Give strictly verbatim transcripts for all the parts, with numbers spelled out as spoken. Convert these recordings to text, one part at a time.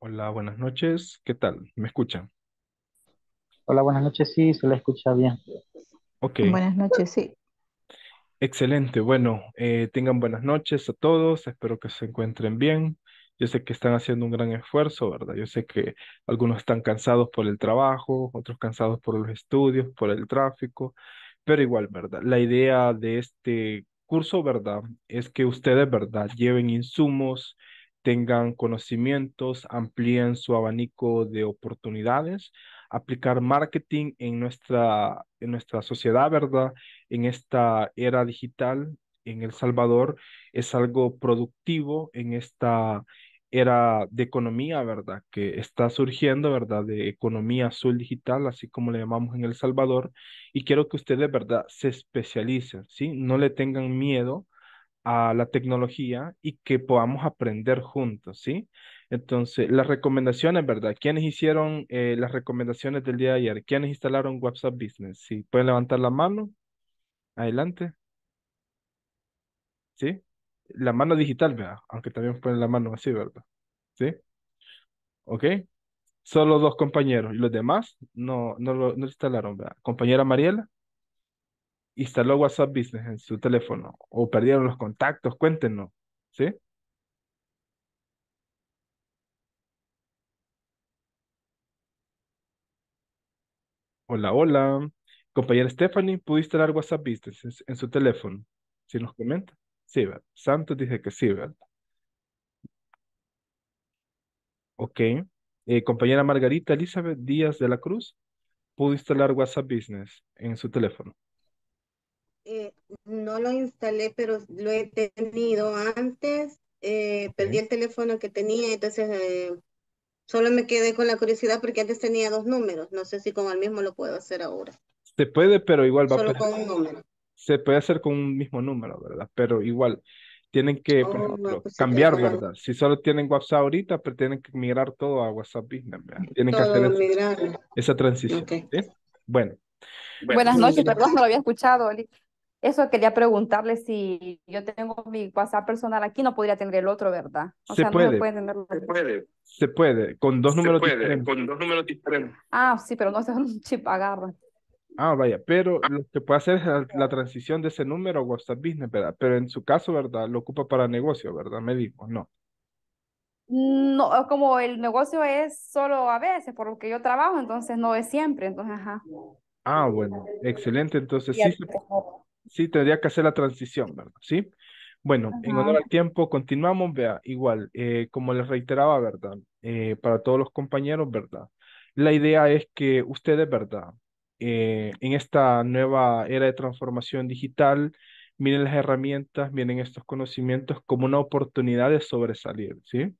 Hola, buenas noches. ¿Qué tal? ¿Me escuchan? Hola, buenas noches. Sí, se la escucha bien. Ok, Buenas noches, sí. excelente. Bueno, eh, tengan buenas noches a todos. Espero que se encuentren bien. Yo sé que están haciendo un gran esfuerzo, ¿verdad? Yo sé que algunos están cansados por el trabajo, otros cansados por los estudios, por el tráfico, pero igual, ¿verdad? La idea de este curso, ¿verdad? Es que ustedes, ¿verdad? Lleven insumos, tengan conocimientos, amplíen su abanico de oportunidades, aplicar marketing en nuestra, en nuestra sociedad, ¿verdad? En esta era digital en El Salvador es algo productivo en esta era de economía, ¿verdad? Que está surgiendo, ¿verdad? De economía azul digital, así como le llamamos en El Salvador. Y quiero que ustedes, ¿verdad? Se especialicen, ¿sí? No le tengan miedo a la tecnología y que podamos aprender juntos, ¿sí? Entonces, las recomendaciones, ¿verdad? ¿Quiénes hicieron eh, las recomendaciones del día de ayer? ¿Quiénes instalaron WhatsApp Business? ¿Sí? ¿Pueden levantar la mano? Adelante, ¿sí? La mano digital, ¿verdad? Aunque también ponen la mano así, ¿verdad? ¿Sí? ¿Ok? Solo dos compañeros. ¿Y los demás? No, no lo, no lo instalaron, ¿verdad? Compañera Mariela, instaló WhatsApp Business en su teléfono o perdieron los contactos, cuéntenos, ¿sí? Hola, hola. Compañera Stephanie, ¿pudo instalar WhatsApp Business en, en su teléfono? Si nos comenta. Sí, ¿verdad? Santos dice que sí, ¿verdad? Ok. Eh, compañera Margarita Elizabeth Díaz de la Cruz, ¿pudo instalar WhatsApp Business en su teléfono? Eh, no lo instalé, pero lo he tenido antes. Eh, perdí Ok. el teléfono que tenía, entonces eh, solo me quedé con la curiosidad porque antes tenía dos números. No sé si con el mismo lo puedo hacer ahora. Se puede, pero igual va a Solo con aparecer. un número. Se puede hacer con un mismo número, ¿verdad? Pero igual, tienen que, por Oh, no, ejemplo, pues sí que cambiar, raro. ¿verdad? Si solo tienen WhatsApp ahorita, pero tienen que migrar todo a WhatsApp Business, ¿verdad? Tienen que hacer Todo es- migrarlo. esa transición, Ok. ¿sí? Bueno, Buenas noches, Mm, perdón, no lo había escuchado, Oli. Eso quería preguntarle si yo tengo mi WhatsApp personal aquí, no podría tener el otro, ¿verdad? O se sea, no se puede, puede tener los Se dos. puede, se puede, con dos se números puede, diferentes. con dos números diferentes. Ah, sí, pero no sé, un chip agarra. Ah, vaya, pero lo que puede hacer es la, la transición de ese número a WhatsApp Business, ¿verdad? Pero en su caso, ¿verdad? Lo ocupa para negocio, ¿verdad? Me dijo, no. No, como el negocio es solo a veces, por lo que yo trabajo, entonces no es siempre, entonces, ajá. Ah, bueno, excelente. Entonces sí, se- sí tendría que hacer la transición, ¿verdad? Sí. Bueno, en honor Ajá. al tiempo, continuamos, vea, igual, eh, como les reiteraba, ¿verdad? Eh, para todos los compañeros, ¿verdad? La idea es que ustedes, ¿verdad? Eh, en esta nueva era de transformación digital, miren las herramientas, miren estos conocimientos como una oportunidad de sobresalir, ¿sí?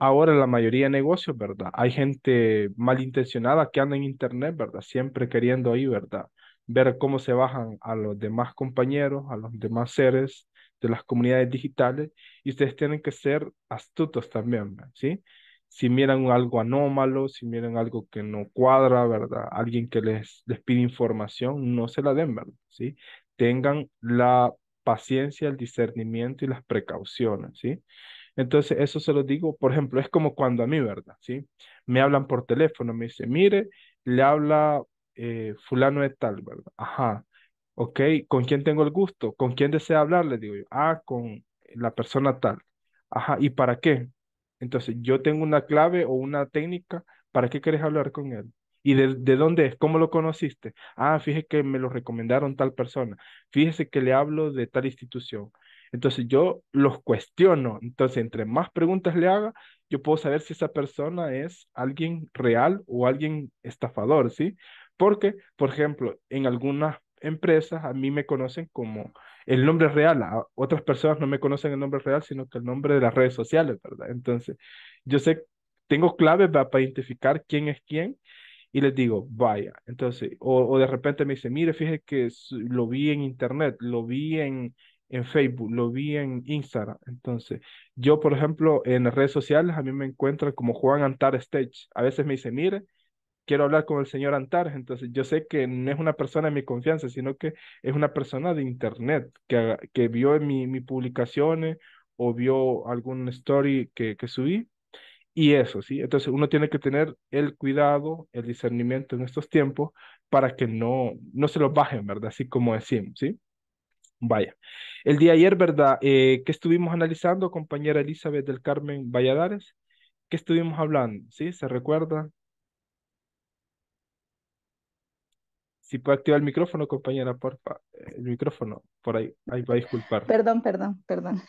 Ahora la mayoría de negocios, ¿verdad? Hay gente malintencionada que anda en internet, ¿verdad? Siempre queriendo ahí, ¿verdad? Ver cómo se bajan a los demás compañeros, a los demás seres de las comunidades digitales, y ustedes tienen que ser astutos también, ¿verdad? ¿Sí? Si miran algo anómalo, si miran algo que no cuadra, ¿verdad? Alguien que les, les pide información, no se la den, ¿verdad? ¿Sí? Tengan la paciencia, el discernimiento y las precauciones, ¿sí? Entonces, eso se lo digo, por ejemplo, es como cuando a mí, ¿verdad? ¿Sí? Me hablan por teléfono, me dicen, mire, le habla eh, fulano de tal, ¿verdad? Ajá, ok, ¿con quién tengo el gusto? ¿Con quién desea hablar? Le digo yo, ah, con la persona tal. Ajá, ¿y para qué? Entonces, yo tengo una clave o una técnica, ¿para qué querés hablar con él? ¿Y de, de dónde es? ¿Cómo lo conociste? Ah, fíjese que me lo recomendaron tal persona. Fíjese que le hablo de tal institución. Entonces yo los cuestiono. Entonces, entre más preguntas le haga, yo puedo saber si esa persona es alguien real o alguien estafador, ¿sí? Porque, por ejemplo, en algunas empresas a mí me conocen como el nombre real. A otras personas no me conocen el nombre real, sino que el nombre de las redes sociales, ¿verdad? Entonces, yo sé, tengo claves va, para identificar quién es quién y les digo, vaya. Entonces, o, o de repente me dice, mire, fíjese que su- lo vi en internet, lo vi en, en Facebook, lo vi en Instagram. Entonces, yo, por ejemplo, en las redes sociales a mí me encuentran como Juan Antares Stage. A veces me dice, mire, quiero hablar con el señor Antares. Entonces, yo sé que no es una persona de mi confianza, sino que es una persona de internet que, haga- que vio mi, mis publicaciones o vio algún story que, que subí y eso, ¿sí? Entonces uno tiene que tener el cuidado, el discernimiento en estos tiempos para que no, no se los bajen, ¿verdad? Así como decimos, ¿sí? Vaya. El día de ayer, ¿verdad? Eh, ¿qué estuvimos analizando, compañera Elizabeth del Carmen Valladares? ¿Qué estuvimos hablando? ¿Sí? ¿Se recuerda? Si puede activar el micrófono, compañera, porfa. El micrófono, por ahí, ahí va a disculpar. Perdón, perdón, perdón.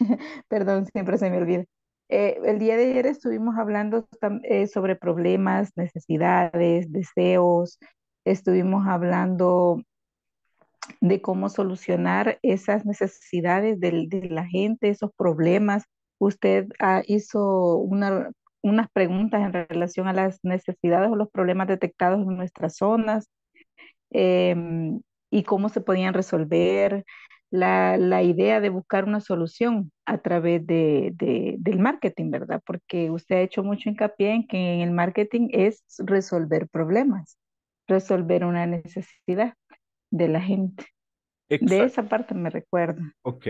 Perdón, siempre se me olvida. Eh, el día de ayer estuvimos hablando eh, sobre problemas, necesidades, deseos. Estuvimos hablando de cómo solucionar esas necesidades de, de la gente, esos problemas. Usted ah, hizo una, unas preguntas en relación a las necesidades o los problemas detectados en nuestras zonas. Eh, y cómo se podían resolver, la, la idea de buscar una solución a través de, de, del marketing, ¿verdad? Porque usted ha hecho mucho hincapié en que en el marketing es resolver problemas, resolver una necesidad de la gente. Exacto. De esa parte me recuerdo. Ok.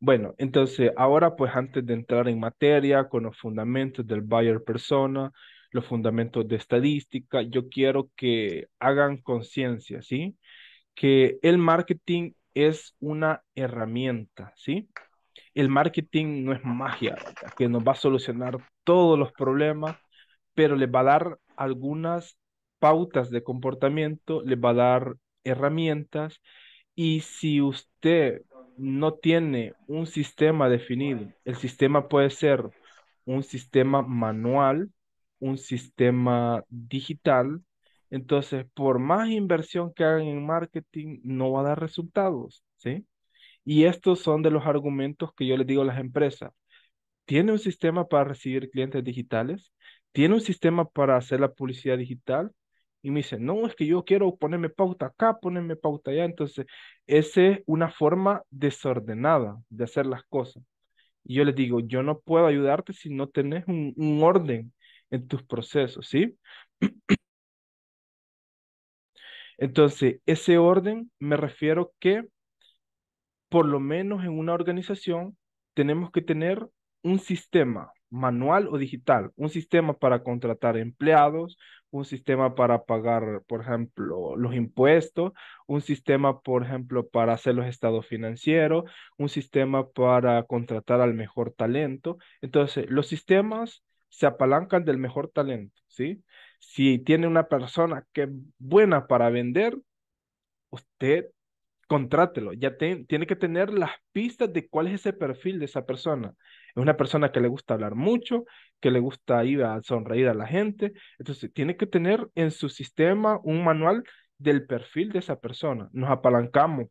Bueno, entonces ahora pues antes de entrar en materia con los fundamentos del buyer persona, los fundamentos de estadística, yo quiero que hagan conciencia, ¿sí? Que el marketing es una herramienta, ¿sí? El marketing no es magia, ¿verdad? Que nos va a solucionar todos los problemas, pero les va a dar algunas pautas de comportamiento, les va a dar herramientas, y si usted no tiene un sistema definido, el sistema puede ser un sistema manual, un sistema digital, entonces por más inversión que hagan en marketing no va a dar resultados, ¿sí? Y estos son de los argumentos que yo les digo a las empresas. ¿Tiene un sistema para recibir clientes digitales? ¿Tiene un sistema para hacer la publicidad digital? Y me dicen, no, es que yo quiero ponerme pauta acá, ponerme pauta allá. Entonces, esa es una forma desordenada de hacer las cosas. Y yo les digo, yo no puedo ayudarte si no tenés un, un orden en tus procesos, ¿sí? Entonces, ese orden me refiero que por lo menos en una organización tenemos que tener un sistema manual o digital, un sistema para contratar empleados, un sistema para pagar, por ejemplo, los impuestos, un sistema, por ejemplo, para hacer los estados financieros, un sistema para contratar al mejor talento. Entonces, los sistemas se apalancan del mejor talento, ¿sí? Si tiene una persona que es buena para vender, usted contrátelo. Ya te, tiene que tener las pistas de cuál es ese perfil de esa persona. Es una persona que le gusta hablar mucho, que le gusta ir a sonreír a la gente. Entonces, tiene que tener en su sistema un manual del perfil de esa persona. Nos apalancamos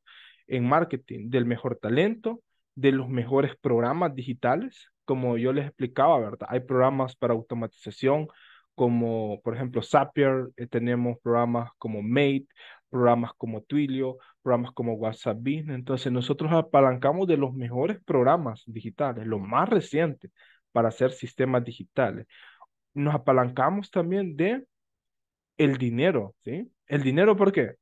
en marketing del mejor talento, de los mejores programas digitales, como yo les explicaba, ¿verdad? Hay programas para automatización, como por ejemplo Zapier, eh, tenemos programas como Mate, programas como Twilio, programas como WhatsApp Business. Entonces nosotros apalancamos de los mejores programas digitales, los más recientes, para hacer sistemas digitales. Nos apalancamos también de el dinero, ¿sí? ¿El dinero por qué?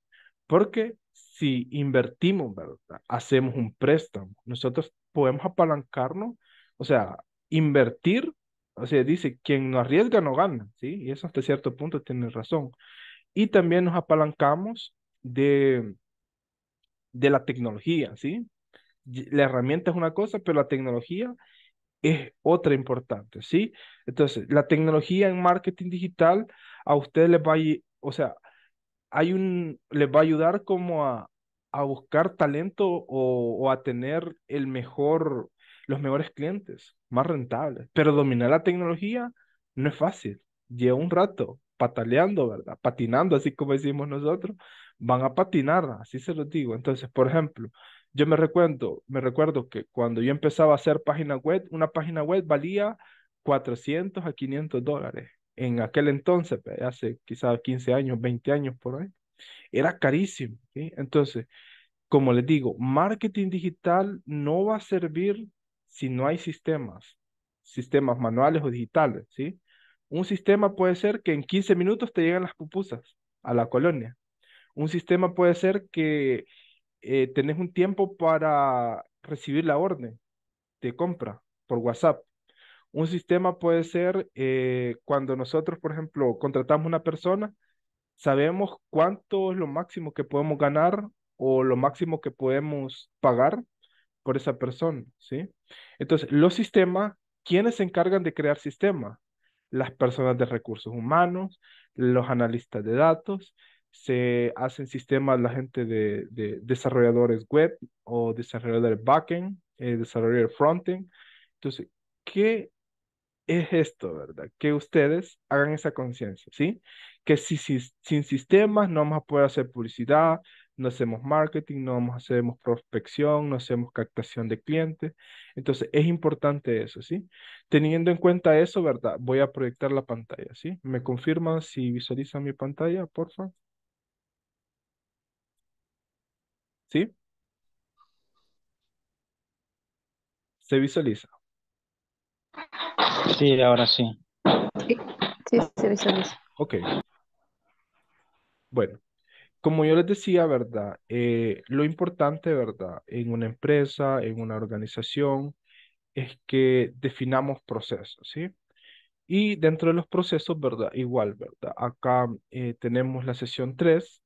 Porque si invertimos, ¿verdad? Hacemos un préstamo, nosotros podemos apalancarnos. O sea, invertir, o sea, dice, quien no arriesga no gana, ¿sí? Y eso hasta cierto punto tiene razón. Y también nos apalancamos de, de la tecnología, ¿sí? La herramienta es una cosa, pero la tecnología es otra importante, ¿sí? Entonces, la tecnología en marketing digital a ustedes les va a, o sea, hay un, les va a ayudar como a, a buscar talento o, o a tener el mejor... los mejores clientes, más rentables. Pero dominar la tecnología no es fácil. Lleva un rato pataleando, ¿verdad? Patinando, así como decimos nosotros. Van a patinar, así se los digo. Entonces, por ejemplo, yo me recuerdo, me recuerdo que cuando yo empezaba a hacer página web, una página web valía cuatrocientos a quinientos dólares. En aquel entonces, hace quizás quince años, veinte años por ahí. Era carísimo, ¿sí? Entonces, como les digo, marketing digital no va a servir si no hay sistemas, sistemas manuales o digitales, ¿sí? Un sistema puede ser que en quince minutos te lleguen las pupusas a la colonia. Un sistema puede ser que eh, tenés un tiempo para recibir la orden de compra por WhatsApp. Un sistema puede ser eh, cuando nosotros, por ejemplo, contratamos una persona, sabemos cuánto es lo máximo que podemos ganar o lo máximo que podemos pagar por esa persona, ¿sí? Entonces, los sistemas, ¿quiénes se encargan de crear sistemas? Las personas de recursos humanos, los analistas de datos, se hacen sistemas la gente de, de desarrolladores web o desarrolladores backend, eh, desarrolladores frontend. Entonces, ¿qué es esto, verdad? Que ustedes hagan esa conciencia, ¿sí? Que si, si, sin sistemas no vamos a poder hacer publicidad, no hacemos marketing, no vamos, hacemos prospección, no hacemos captación de clientes. Entonces, es importante eso, ¿sí? Teniendo en cuenta eso, ¿verdad? Voy a proyectar la pantalla, ¿sí? ¿Me confirman si visualizan mi pantalla, por favor? ¿Sí? ¿Se visualiza? Sí, ahora sí. Sí, sí se visualiza. Ok. Bueno. Como yo les decía, ¿verdad? Eh, lo importante, ¿verdad? En una empresa, en una organización, es que definamos procesos, ¿sí? Y dentro de los procesos, ¿verdad? Igual, ¿verdad? Acá eh, tenemos la sesión tres.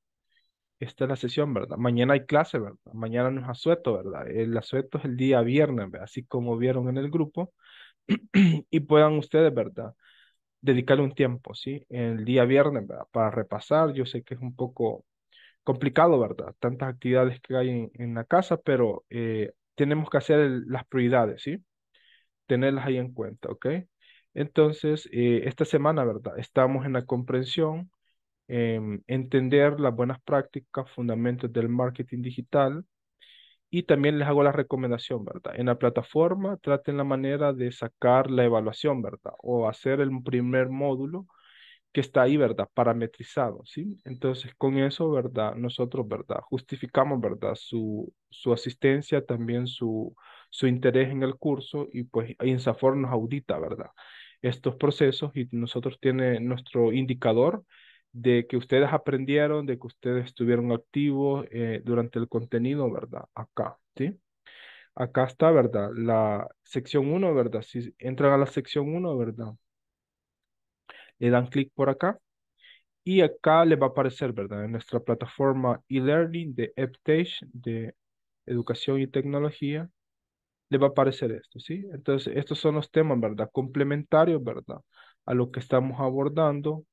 Esta es la sesión, ¿verdad? Mañana hay clase, ¿verdad? Mañana no es asueto, ¿verdad? El asueto es el día viernes, ¿verdad? Así como vieron en el grupo. Y puedan ustedes, ¿verdad? Dedicarle un tiempo, ¿sí? El día viernes, ¿verdad? Para repasar. Yo sé que es un poco complicado, ¿verdad? Tantas actividades que hay en, en la casa, pero eh, tenemos que hacer el, las prioridades, ¿sí? Tenerlas ahí en cuenta, ¿ok? Entonces, eh, esta semana, ¿verdad? Estamos en la comprensión, eh, entender las buenas prácticas, fundamentos del marketing digital, y también les hago la recomendación, ¿verdad? En la plataforma, traten la manera de sacar la evaluación, ¿verdad? O hacer el primer módulo que está ahí, ¿verdad? Parametrizado, ¿sí? Entonces, con eso, ¿verdad? Nosotros, ¿verdad? Justificamos, ¿verdad? Su, su asistencia, también su, su interés en el curso, y pues INSAFORP nos audita, ¿verdad? Estos procesos, y nosotros tiene nuestro indicador de que ustedes aprendieron, de que ustedes estuvieron activos eh, durante el contenido, ¿verdad? Acá, ¿sí? Acá está, ¿verdad? La sección uno, ¿verdad? Si entran a la sección uno, ¿verdad? Le dan clic por acá y acá les va a aparecer, ¿verdad? En nuestra plataforma e-learning de Eptage, de Educación y Tecnología, les va a aparecer esto, ¿sí? Entonces, estos son los temas, ¿verdad? Complementarios, ¿verdad? A lo que estamos abordando,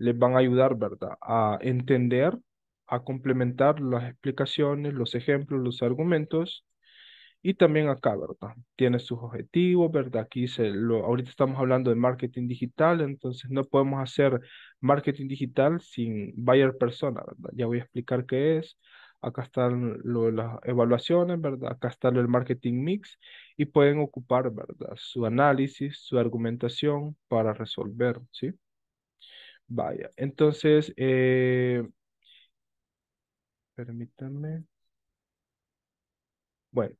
les van a ayudar, ¿verdad? A entender, a complementar las explicaciones, los ejemplos, los argumentos. Y también acá, ¿verdad? Tiene sus objetivos, ¿verdad? Aquí se lo, ahorita estamos hablando de marketing digital, entonces no podemos hacer marketing digital sin buyer persona, ¿verdad? Ya voy a explicar qué es. Acá están lo, las evaluaciones, ¿verdad? Acá está el marketing mix y pueden ocupar, ¿verdad? Su análisis, su argumentación para resolver, ¿sí? Vaya, entonces, eh, permítanme. Bueno.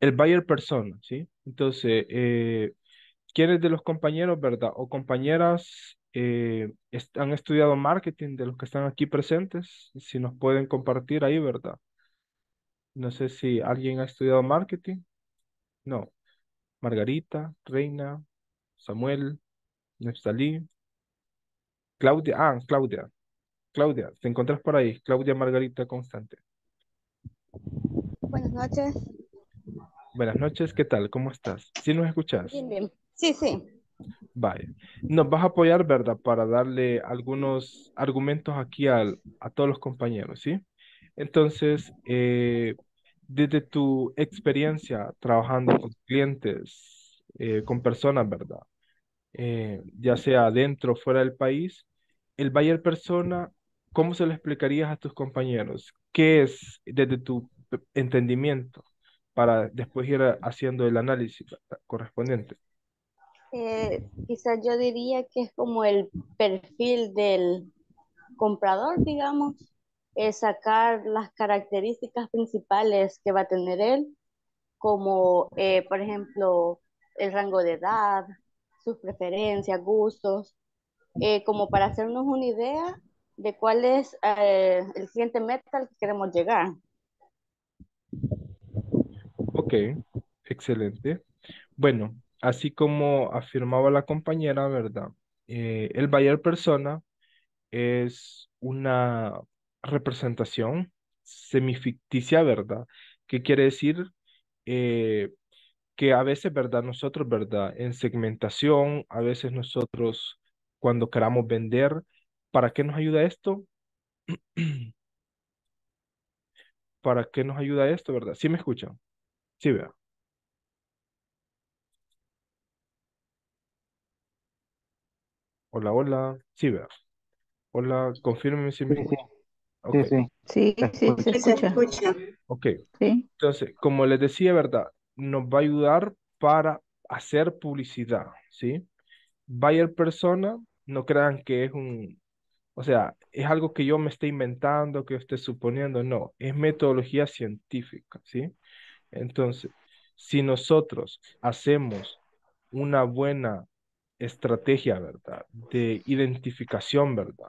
El buyer persona, ¿sí? Entonces, eh, ¿quiénes de los compañeros, verdad? O compañeras eh, est- han estudiado marketing de los que están aquí presentes? Si nos pueden compartir ahí, ¿verdad? No sé si alguien ha estudiado marketing. No. Margarita, Reina, Samuel, Neftalí, Claudia. Ah, Claudia. Claudia, te encontrás por ahí. Claudia Margarita Constante. Buenas noches. Buenas noches, ¿qué tal? ¿Cómo estás? ¿Sí nos escuchas? Bien, bien. Sí, sí. Vale. Nos vas a apoyar, ¿verdad? Para darle algunos argumentos aquí al, a todos los compañeros, ¿sí? Entonces, eh, desde tu experiencia trabajando con clientes, eh, con personas, ¿verdad? Eh, ya sea dentro o fuera del país, el buyer persona, ¿cómo se lo explicarías a tus compañeros? ¿Qué es desde tu entendimiento para después ir haciendo el análisis correspondiente? Eh, quizás yo diría que es como el perfil del comprador, digamos, eh, sacar las características principales que va a tener él, como eh, por ejemplo el rango de edad, sus preferencias, gustos, eh, como para hacernos una idea de cuál es eh, el cliente meta al que queremos llegar. Ok, excelente. Bueno, así como afirmaba la compañera, ¿verdad? Eh, el Buyer Persona es una representación semificticia, ¿verdad? ¿Qué quiere decir? Eh, que a veces, ¿verdad? Nosotros, ¿verdad? En segmentación, a veces nosotros cuando queramos vender, ¿para qué nos ayuda esto? ¿Para qué nos ayuda esto, verdad? ¿Sí me escuchan? Sí, vea. Hola, hola. Sí, vea. Hola, confírmeme si me Sí, sí, escuchan. Ok, sí, sí. Sí, Te sí, escucho. se Sí, se escucha. escucha. ok. Sí. Entonces, como les decía, ¿verdad? Nos va a ayudar para hacer publicidad, ¿sí? Buyer Persona, no crean que es un, o sea, es algo que yo me esté inventando, que yo esté suponiendo, no, es metodología científica, ¿sí? Entonces, si nosotros hacemos una buena estrategia, ¿verdad? De identificación, ¿verdad?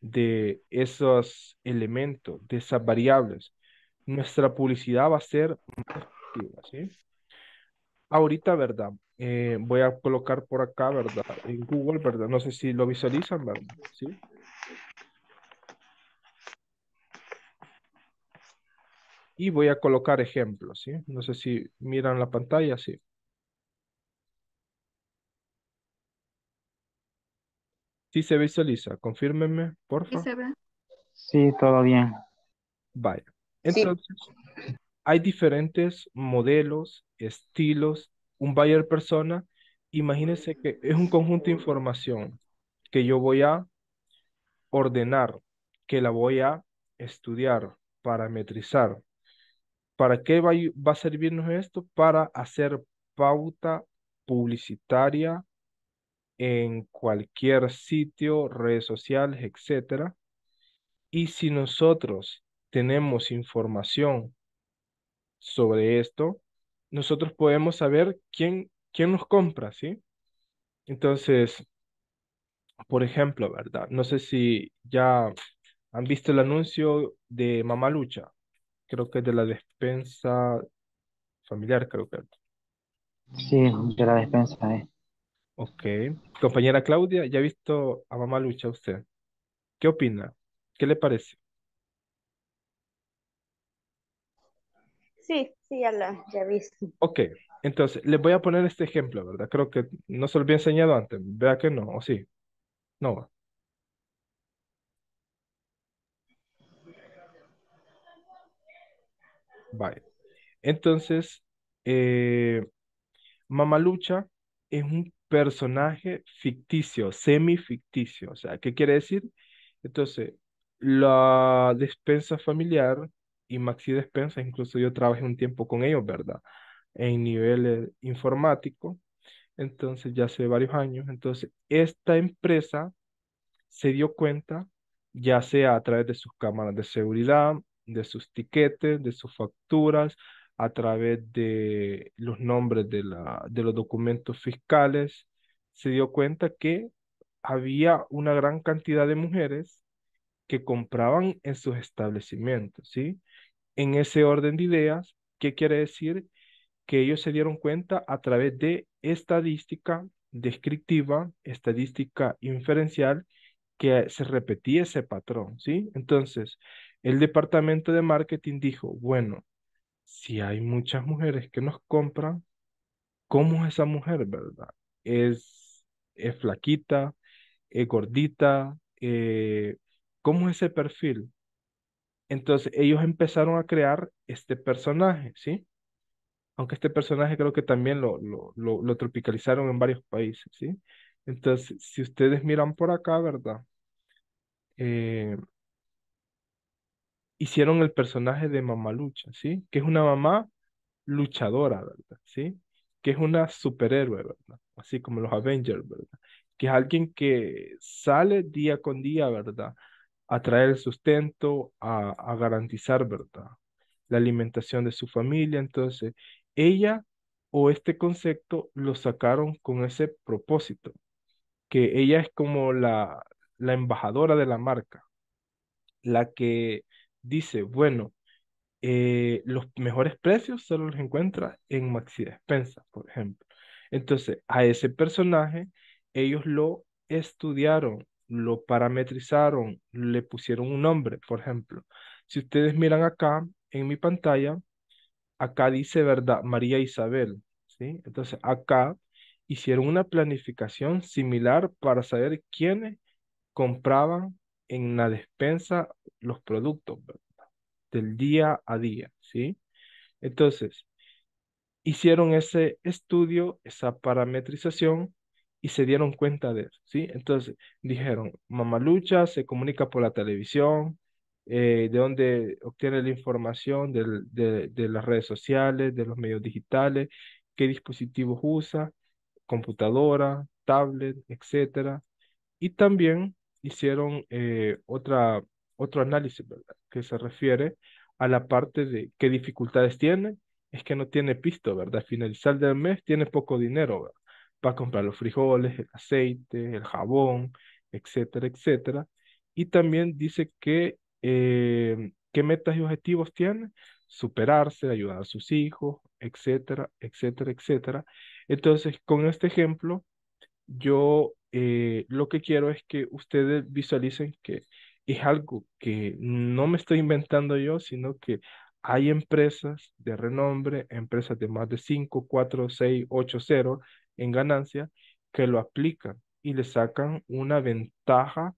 De esos elementos, de esas variables, nuestra publicidad va a ser más efectiva, ¿sí? Ahorita, ¿verdad? Eh, voy a colocar por acá, ¿verdad? En Google, ¿verdad? No sé si lo visualizan, ¿verdad? ¿Sí? Y voy a colocar ejemplos, ¿sí? No sé si miran la pantalla, sí. Sí se visualiza, confírmenme, Sí, porfa. se ve. Sí, todo bien. Vaya. Sí. Entonces, hay diferentes modelos, estilos, un buyer persona. Imagínense que es un conjunto de información que yo voy a ordenar, que la voy a estudiar, parametrizar. ¿Para qué va, a ayu- va a servirnos esto? Para hacer pauta publicitaria en cualquier sitio, redes sociales, etcétera. Y si nosotros tenemos información sobre esto, nosotros podemos saber quién, quién nos compra, ¿sí? Entonces, por ejemplo, ¿verdad? No sé si ya han visto el anuncio de Mamá Lucha, creo que es de la despensa familiar, creo que. Sí, de la despensa, eh. Ok. Compañera Claudia, ¿ya ha visto a Mamá Lucha usted? ¿Qué opina? ¿Qué le parece? Sí, sí, ya la ya viste. Ok, entonces les voy a poner este ejemplo, ¿verdad? Creo que no se lo había enseñado antes, vea que no, o sí, no va. Vaya. Entonces, eh, Mamalucha es un personaje ficticio, semi-ficticio. O sea, ¿qué quiere decir? Entonces, la despensa familiar y Maxi Despensa, incluso yo trabajé un tiempo con ellos, ¿verdad? En nivel eh, informático, entonces ya hace varios años. Entonces, esta empresa se dio cuenta, ya sea a través de sus cámaras de seguridad, de sus tiquetes, de sus facturas, a través de los nombres de, la, de los documentos fiscales, se dio cuenta que había una gran cantidad de mujeres que compraban en sus establecimientos, ¿sí? En ese orden de ideas, ¿qué quiere decir? Que ellos se dieron cuenta a través de estadística descriptiva, estadística inferencial, que se repetía ese patrón, ¿sí? Entonces, el departamento de marketing dijo, bueno, si hay muchas mujeres que nos compran, ¿cómo es esa mujer, verdad? ¿Es, es flaquita? ¿Es gordita? Eh, ¿cómo es ese perfil? Entonces, ellos empezaron a crear este personaje, ¿sí? Aunque este personaje creo que también lo, lo, lo, lo tropicalizaron en varios países, ¿sí? Entonces, si ustedes miran por acá, ¿verdad? Eh, hicieron el personaje de Mamá Lucha, ¿sí? Que es una mamá luchadora, ¿verdad? ¿Sí? Que es una superhéroe, ¿verdad? Así como los Avengers, ¿verdad? Que es alguien que sale día con día, ¿verdad? A traer el sustento, a, a garantizar, ¿verdad? La alimentación de su familia. Entonces, ella o este concepto lo sacaron con ese propósito, que ella es como la, la embajadora de la marca, la que dice, bueno, eh, los mejores precios solo los encuentra en Maxi Despensa, por ejemplo. Entonces, a ese personaje ellos lo estudiaron, lo parametrizaron, le pusieron un nombre, por ejemplo. Si ustedes miran acá en mi pantalla, acá dice, ¿verdad?, María Isabel, ¿sí? Entonces, acá hicieron una planificación similar para saber quiénes compraban en la despensa los productos, ¿verdad?, del día a día, ¿sí? Entonces, hicieron ese estudio, esa parametrización, y se dieron cuenta de eso, ¿sí? Entonces, dijeron, Mamá Lucha se comunica por la televisión, eh, de donde obtiene la información del, de, de las redes sociales, de los medios digitales, qué dispositivos usa, computadora, tablet, etcétera. Y también hicieron eh, otra, otro análisis, ¿verdad?, que se refiere a la parte de qué dificultades tiene. Es que no tiene pisto, ¿verdad? Al finalizar del mes tiene poco dinero, ¿verdad?, para comprar los frijoles, el aceite, el jabón, etcétera, etcétera. Y también dice que, eh, qué metas y objetivos tiene, superarse, ayudar a sus hijos, etcétera, etcétera, etcétera. Entonces, con este ejemplo, yo eh, lo que quiero es que ustedes visualicen que es algo que no me estoy inventando yo, sino que hay empresas de renombre, empresas de más de cinco, cuatro, seis, ocho, cero en ganancia, que lo aplican y le sacan una ventaja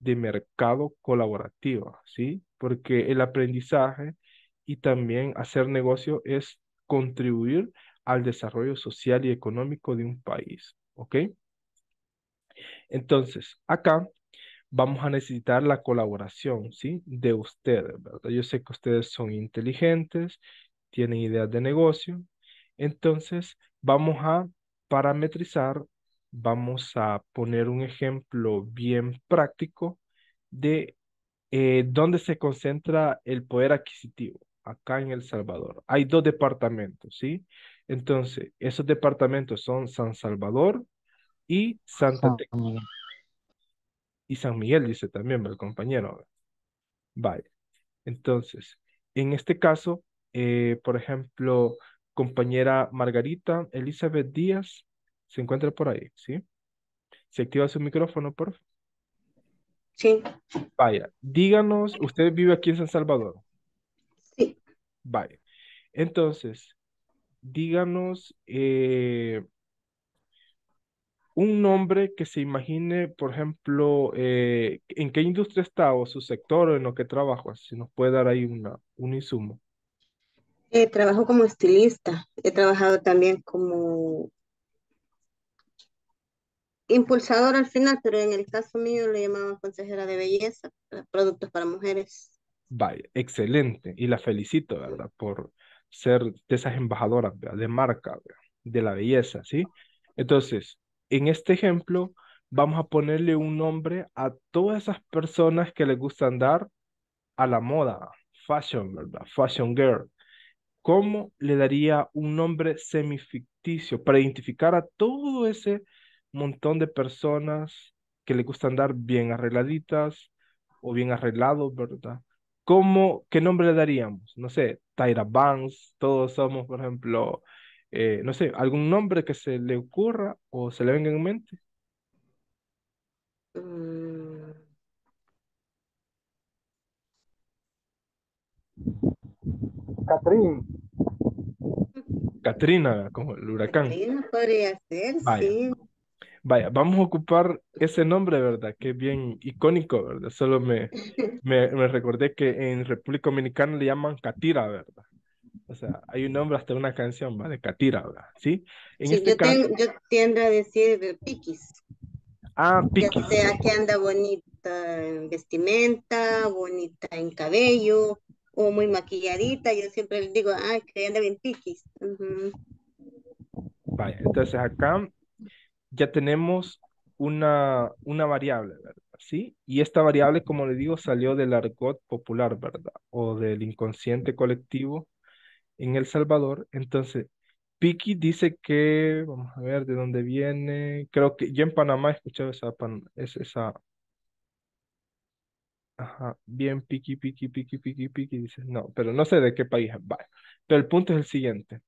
de mercado colaborativa, ¿sí? Porque el aprendizaje y también hacer negocio es contribuir al desarrollo social y económico de un país, ¿ok? Entonces, acá vamos a necesitar la colaboración, ¿sí?, de ustedes, ¿verdad? Yo sé que ustedes son inteligentes, tienen ideas de negocio. Entonces, vamos a parametrizar, vamos a poner un ejemplo bien práctico de eh, dónde se concentra el poder adquisitivo acá en El Salvador. Hay dos departamentos, ¿sí? Entonces, esos departamentos son San Salvador y Santa Tecla. Y San Miguel, dice también el compañero. Vale. Entonces, en este caso, eh, por ejemplo, compañera Margarita Elizabeth Díaz se encuentra por ahí, ¿sí? ¿Se activa su micrófono, por favor? Sí. Vaya, díganos, ¿usted vive aquí en San Salvador? Sí. Vaya. Entonces, díganos... Eh, un nombre que se imagine, por ejemplo, eh, en qué industria está o su sector o en lo que trabaja, si nos puede dar ahí una, un insumo. Eh, trabajo como estilista, he trabajado también como impulsador al final, pero en el caso mío le llamaban consejera de belleza, productos para mujeres. Vaya, excelente, y la felicito, ¿verdad?, por ser de esas embajadoras, ¿verdad?, de marca, ¿verdad?, de la belleza, ¿sí? Entonces, en este ejemplo, vamos a ponerle un nombre a todas esas personas que les gusta andar a la moda, fashion, ¿verdad?, fashion girl. ¿Cómo le daría un nombre semificticio para identificar a todo ese montón de personas que les gusta andar bien arregladitas o bien arreglados, ¿verdad? ¿Cómo, qué nombre le daríamos? No sé, Tyra Banks, todos somos, por ejemplo... Eh, no sé, ¿algún nombre que se le ocurra o se le venga en mente? Catrín. Catrina, como el huracán. Catrina podría ser, vaya, sí. Vaya, vamos a ocupar ese nombre, ¿verdad?, que es bien icónico, ¿verdad? Solo me, me, me recordé que en República Dominicana le llaman Catira, ¿verdad? O sea, hay un nombre hasta una canción, ¿vale?, de Catira, ¿verdad? ¿Sí? En sí, este yo, caso... tengo, yo tiendo a decir Piquis. Ah, Piquis. O sea, que anda bonita en vestimenta, bonita en cabello, o muy maquilladita. Yo siempre les digo, ah, que anda bien Piquis. Uh-huh. Vaya, entonces acá ya tenemos una, una variable, ¿verdad? ¿Sí? Y esta variable, como les digo, salió del argot popular, ¿verdad?, o del inconsciente colectivo en El Salvador. Entonces, Piqui dice que, vamos a ver de dónde viene, creo que yo en Panamá he escuchado esa, pan, es, esa, ajá, bien Piqui, Piqui, Piqui, Piqui, Piqui, dice, no, pero no sé de qué país va. Pero el punto es el siguiente,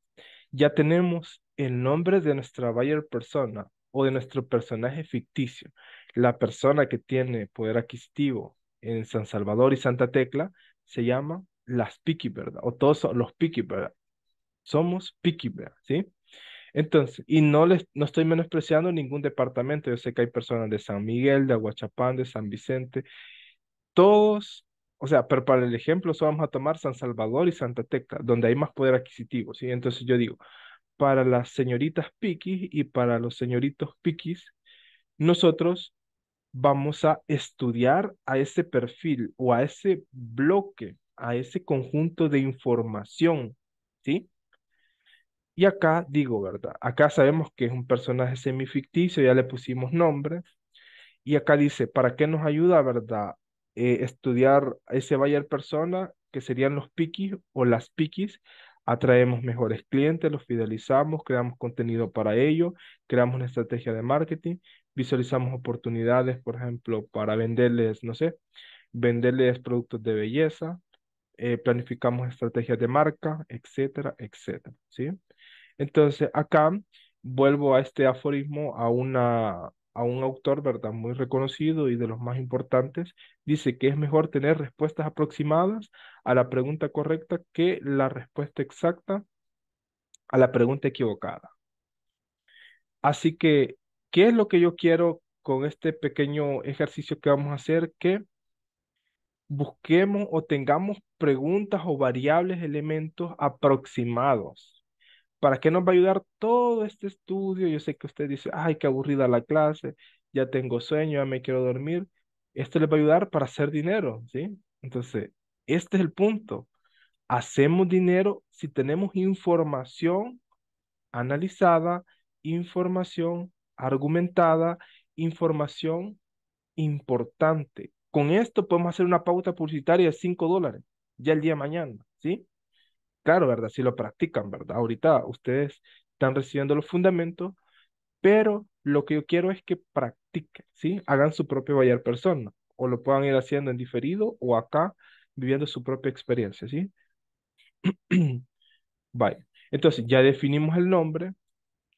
ya tenemos el nombre de nuestra buyer persona o de nuestro personaje ficticio, la persona que tiene poder adquisitivo en San Salvador y Santa Tecla, se llama las picky birds, o todos los picky birds. Somos picky birds, ¿sí? Entonces, y no, les, no estoy menospreciando ningún departamento. Yo sé que hay personas de San Miguel, de Aguachapán, de San Vicente. Todos, o sea, pero para el ejemplo, solo vamos a tomar San Salvador y Santa Tecla, donde hay más poder adquisitivo, ¿sí? Entonces yo digo, para las señoritas piquis y para los señoritos piquis, nosotros vamos a estudiar a ese perfil o a ese bloque, a ese conjunto de información, ¿sí? Y acá digo, ¿verdad? Acá sabemos que es un personaje semificticio, ya le pusimos nombre. Y acá dice, ¿para qué nos ayuda, verdad? Eh, estudiar a ese buyer persona, que serían los piquis o las piquis. Atraemos mejores clientes, los fidelizamos, creamos contenido para ello, creamos una estrategia de marketing, visualizamos oportunidades, por ejemplo, para venderles, no sé, venderles productos de belleza. Eh, planificamos estrategias de marca, etcétera, etcétera, ¿sí? Entonces, acá vuelvo a este aforismo, a, una, a un autor, ¿verdad? Muy reconocido y de los más importantes. Dice que es mejor tener respuestas aproximadas a la pregunta correcta que la respuesta exacta a la pregunta equivocada. Así que, ¿qué es lo que yo quiero con este pequeño ejercicio que vamos a hacer? Que busquemos o tengamos preguntas o variables, elementos aproximados. ¿Para qué nos va a ayudar todo este estudio? Yo sé que usted dice, ay, qué aburrida la clase, ya tengo sueño, ya me quiero dormir. Esto les va a ayudar para hacer dinero, ¿sí? Entonces, este es el punto. Hacemos dinero si tenemos información analizada, información argumentada, información importante. Con esto podemos hacer una pauta publicitaria de cinco dólares ya el día de mañana, ¿sí? Claro, ¿verdad? Si lo practican, ¿verdad? Ahorita ustedes están recibiendo los fundamentos, pero lo que yo quiero es que practiquen, ¿sí? Hagan su propio buyer persona, o lo puedan ir haciendo en diferido, o acá, viviendo su propia experiencia, ¿sí? Vale. Entonces, ya definimos el nombre,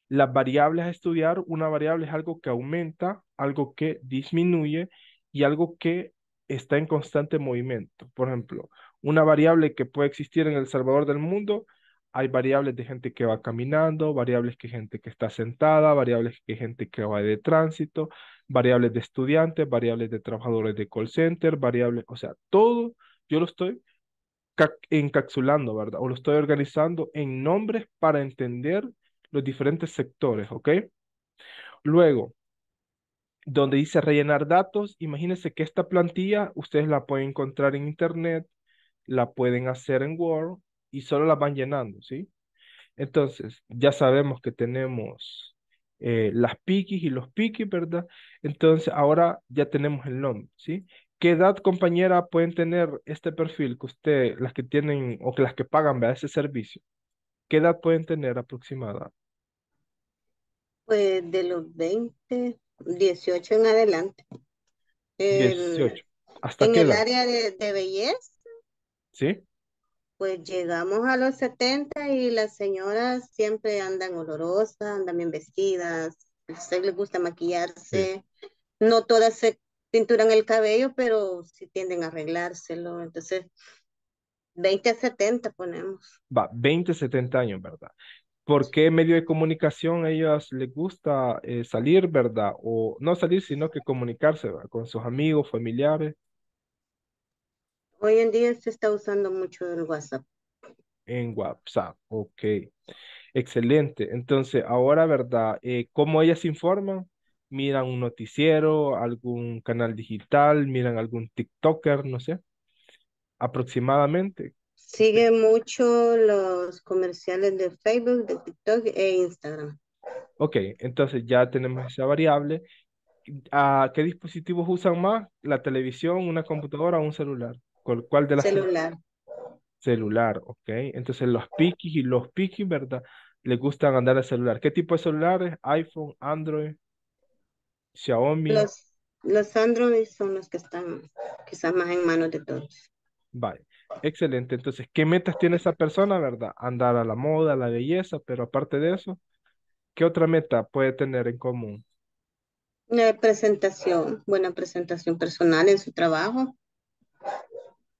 las variables a estudiar. Una variable es algo que aumenta, algo que disminuye, y algo que está en constante movimiento. Por ejemplo, una variable que puede existir en El Salvador del mundo, hay variables de gente que va caminando, variables que gente que está sentada, variables que gente que va de tránsito, variables de estudiantes, variables de trabajadores de call center, variables, o sea, todo yo lo estoy encapsulando, ¿verdad? O lo estoy organizando en nombres para entender los diferentes sectores, ¿ok? Luego, donde dice rellenar datos, imagínense que esta plantilla ustedes la pueden encontrar en internet, la pueden hacer en Word y solo la van llenando, ¿sí? Entonces, ya sabemos que tenemos eh, las piquis y los piquis, ¿verdad? Entonces, ahora ya tenemos el nombre, ¿sí? ¿Qué edad, compañera, pueden tener este perfil que usted, las que tienen o que las que pagan, ¿verdad? Ese servicio. ¿Qué edad pueden tener aproximada? Pues de los veinte, dieciocho en adelante. El, dieciocho. ¿Hasta en qué el edad? Área de, de belleza. Sí. Pues llegamos a los setenta y las señoras siempre andan olorosas, andan bien vestidas. A ustedes les gusta maquillarse. Sí. No todas se pinturan el cabello, pero sí tienden a arreglárselo. Entonces, veinte a setenta ponemos. Va, veinte a setenta años, ¿verdad? ¿Por qué medio de comunicación a ellas les gusta eh, salir, verdad? O no salir, sino que comunicarse, ¿verdad? Con sus amigos, familiares. Hoy en día se está usando mucho el WhatsApp. En WhatsApp, ok. Excelente. Entonces, ahora, ¿verdad? Eh, ¿Cómo ellas se informan? ¿Miran un noticiero, algún canal digital, miran algún TikToker, no sé? Aproximadamente. Sigue mucho los comerciales de Facebook, de TikTok e Instagram. Ok, entonces ya tenemos esa variable. ¿A qué dispositivos usan más? ¿La televisión, una computadora o un celular? ¿Cuál, cuál de las? Celular. Celular, ok. Entonces los piquis y los piquis, ¿verdad? Les gustan andar al celular. ¿Qué tipo de celulares? iPhone, Android, Xiaomi. Los, los Android son los que están quizás más en manos de todos. Vale. Excelente. Entonces, ¿qué metas tiene esa persona, verdad? Andar a la moda, a la belleza, pero aparte de eso, ¿Qué otra meta puede tener en común? Eh, presentación, buena presentación personal en su trabajo.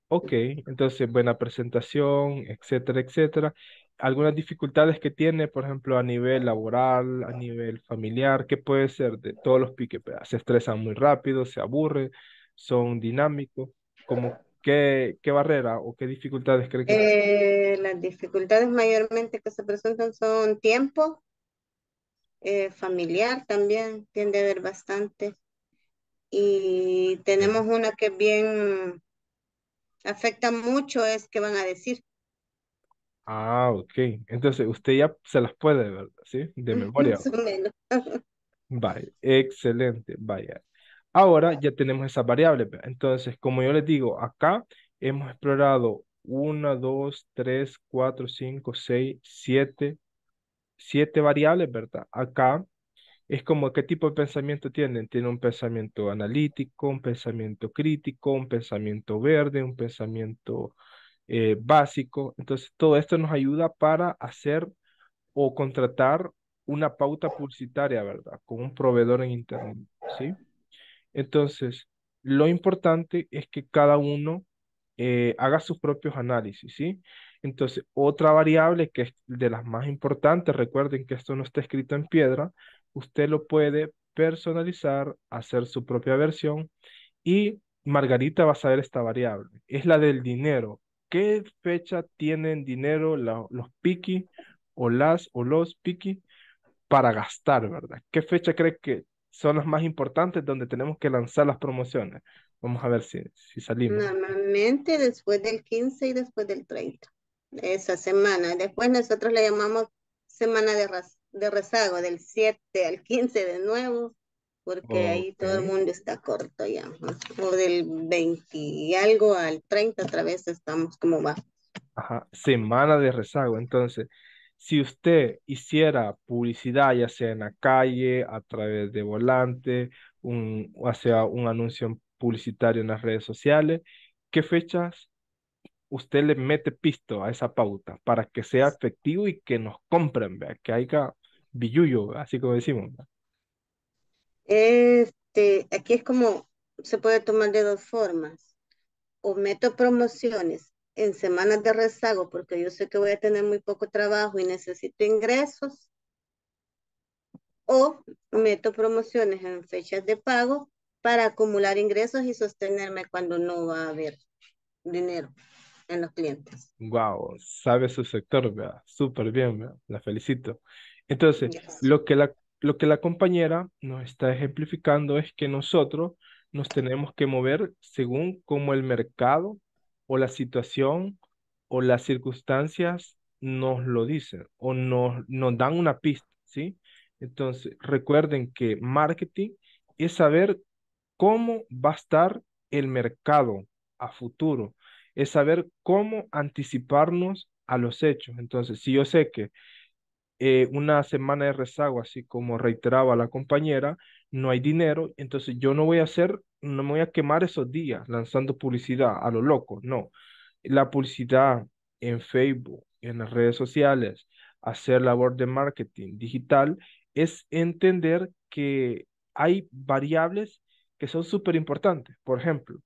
Ok, entonces buena presentación, etcétera, etcétera. Algunas dificultades que tiene, por ejemplo, a nivel laboral, a nivel familiar, ¿qué puede ser de todos los piques? Se estresan muy rápido, se aburren, son dinámicos, como qué, qué barrera o qué dificultades cree que... Eh, las dificultades mayormente que se presentan son tiempo, eh, familiar también, tiende a haber bastante. Y tenemos una que bien afecta mucho, es que van a decir. Ah, ok. Entonces usted ya se las puede, ¿verdad? ¿Sí? De memoria. Más o menos. Vale, excelente, vaya. Ahora ya tenemos esas variables. Entonces, como yo les digo, acá hemos explorado uno, dos, tres, cuatro, cinco, seis, siete, siete variables, ¿verdad? Acá es como qué tipo de pensamiento tienen. Tienen un pensamiento analítico, un pensamiento crítico, un pensamiento verde, un pensamiento... Eh, básico. Entonces todo esto nos ayuda para hacer o contratar una pauta publicitaria, ¿verdad? Con un proveedor en internet, ¿sí? Entonces lo importante es que cada uno eh, haga sus propios análisis, ¿sí? Entonces otra variable que es de las más importantes, recuerden que esto no está escrito en piedra, usted lo puede personalizar, hacer su propia versión y Margarita va a saber esta variable, es la del dinero. ¿Qué fecha tienen dinero la, los piqui o las o los piqui para gastar, verdad? ¿Qué fecha cree que son las más importantes donde tenemos que lanzar las promociones? Vamos a ver si, si salimos. Normalmente después del quince y después del treinta de esa semana. Después nosotros le llamamos semana de, res, de rezago, del siete al quince de nuevo, porque okay. Ahí todo el mundo está corto ya, o del veinte y algo al treinta otra vez estamos como va. Ajá, semana de rezago. Entonces, si usted hiciera publicidad, ya sea en la calle, a través de volante, un, o sea, un anuncio publicitario en las redes sociales, ¿qué fechas usted le mete pisto a esa pauta para que sea efectivo y que nos compren, ¿verdad? Que haya billuyo, así como decimos, ¿verdad? Este, aquí es como se puede tomar de dos formas, o meto promociones en semanas de rezago porque yo sé que voy a tener muy poco trabajo y necesito ingresos, o meto promociones en fechas de pago para acumular ingresos y sostenerme cuando no va a haber dinero en los clientes. Wow, sabe su sector, ¿verdad? Súper bien, ¿verdad? La felicito. Entonces, yes. lo que la Lo que la compañera nos está ejemplificando es que nosotros nos tenemos que mover según cómo el mercado o la situación o las circunstancias nos lo dicen o nos, nos dan una pista, ¿sí? Entonces, recuerden que marketing es saber cómo va a estar el mercado a futuro, es saber cómo anticiparnos a los hechos. Entonces, si yo sé que Eh, una semana de rezago, así como reiteraba la compañera, no hay dinero, entonces yo no voy a hacer, no me voy a quemar esos días lanzando publicidad a lo loco, no. La publicidad en Facebook, en las redes sociales, hacer labor de marketing digital, es entender que hay variables que son súper importantes. Por ejemplo,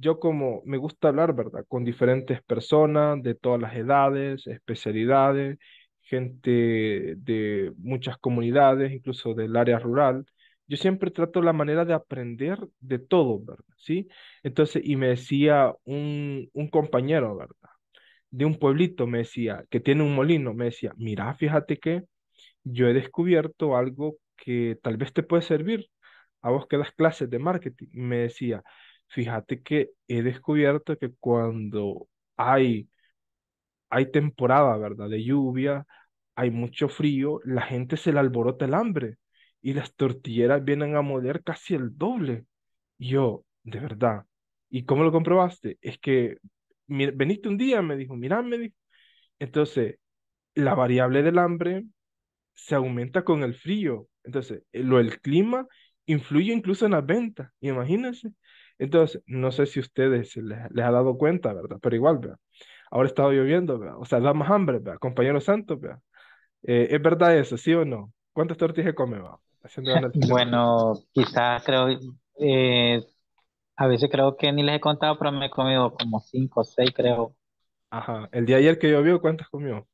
yo como me gusta hablar, ¿verdad? Con diferentes personas de todas las edades, especialidades, gente de muchas comunidades, incluso del área rural, yo siempre trato la manera de aprender de todo, ¿verdad? ¿Sí? Entonces, y me decía un, un compañero, ¿verdad? De un pueblito, me decía, que tiene un molino, me decía, mira, fíjate que yo he descubierto algo que tal vez te puede servir a vos que das clases de marketing. Me decía, fíjate que he descubierto que cuando hay... hay temporada, ¿verdad? De lluvia, hay mucho frío, la gente se le alborota el hambre y las tortilleras vienen a moler casi el doble. Y yo, de verdad, ¿y cómo lo comprobaste? Es que mi, veniste un día, me dijo, mirá, me dijo. Entonces, la variable del hambre se aumenta con el frío. Entonces, lo el clima influye incluso en las ventas, imagínense. Entonces, no sé si ustedes les, les ha dado cuenta, ¿verdad? Pero igual, ¿verdad? Ahora está lloviendo, ¿verdad? O sea, da más hambre, ¿verdad? Compañero Santos, ¿verdad? Eh, ¿Es verdad eso, sí o no? ¿Cuántas tortillas se come, va? Bueno, quizás creo, eh, a veces creo que ni les he contado, pero me he comido como cinco o seis, creo. Ajá. ¿El día de ayer que llovió, cuántas comió?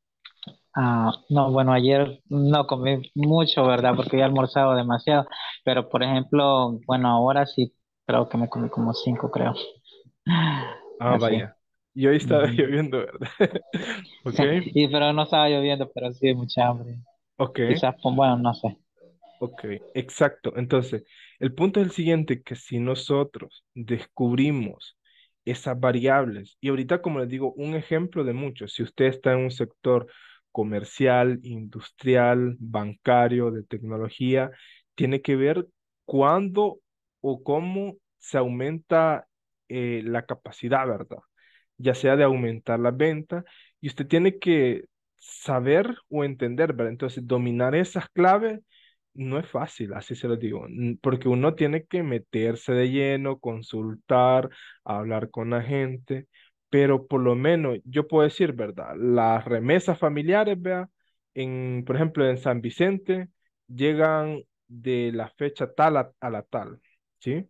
Ah, no, bueno, ayer no comí mucho, ¿verdad? Porque he almorzado demasiado. Pero, por ejemplo, bueno, ahora sí creo que me comí como cinco, creo. Ah, así. Vaya. Y hoy estaba mm. lloviendo, ¿verdad? Okay. Sí, pero no estaba lloviendo, pero sí, mucha hambre. Ok. Quizás, bueno, no sé. Ok, exacto. Entonces, el punto es el siguiente, que si nosotros descubrimos esas variables, y ahorita, como les digo, un ejemplo de muchos, si usted está en un sector comercial, industrial, bancario, de tecnología, tiene que ver cuándo o cómo se aumenta eh, la capacidad, ¿verdad? Ya sea de aumentar la venta, y usted tiene que saber o entender, ¿verdad? Entonces, dominar esas claves no es fácil, así se lo digo, porque uno tiene que meterse de lleno, consultar, hablar con la gente, pero por lo menos yo puedo decir, ¿verdad? Las remesas familiares, ¿verdad? En, por ejemplo, en San Vicente, llegan de la fecha tal a, a la tal, ¿sí?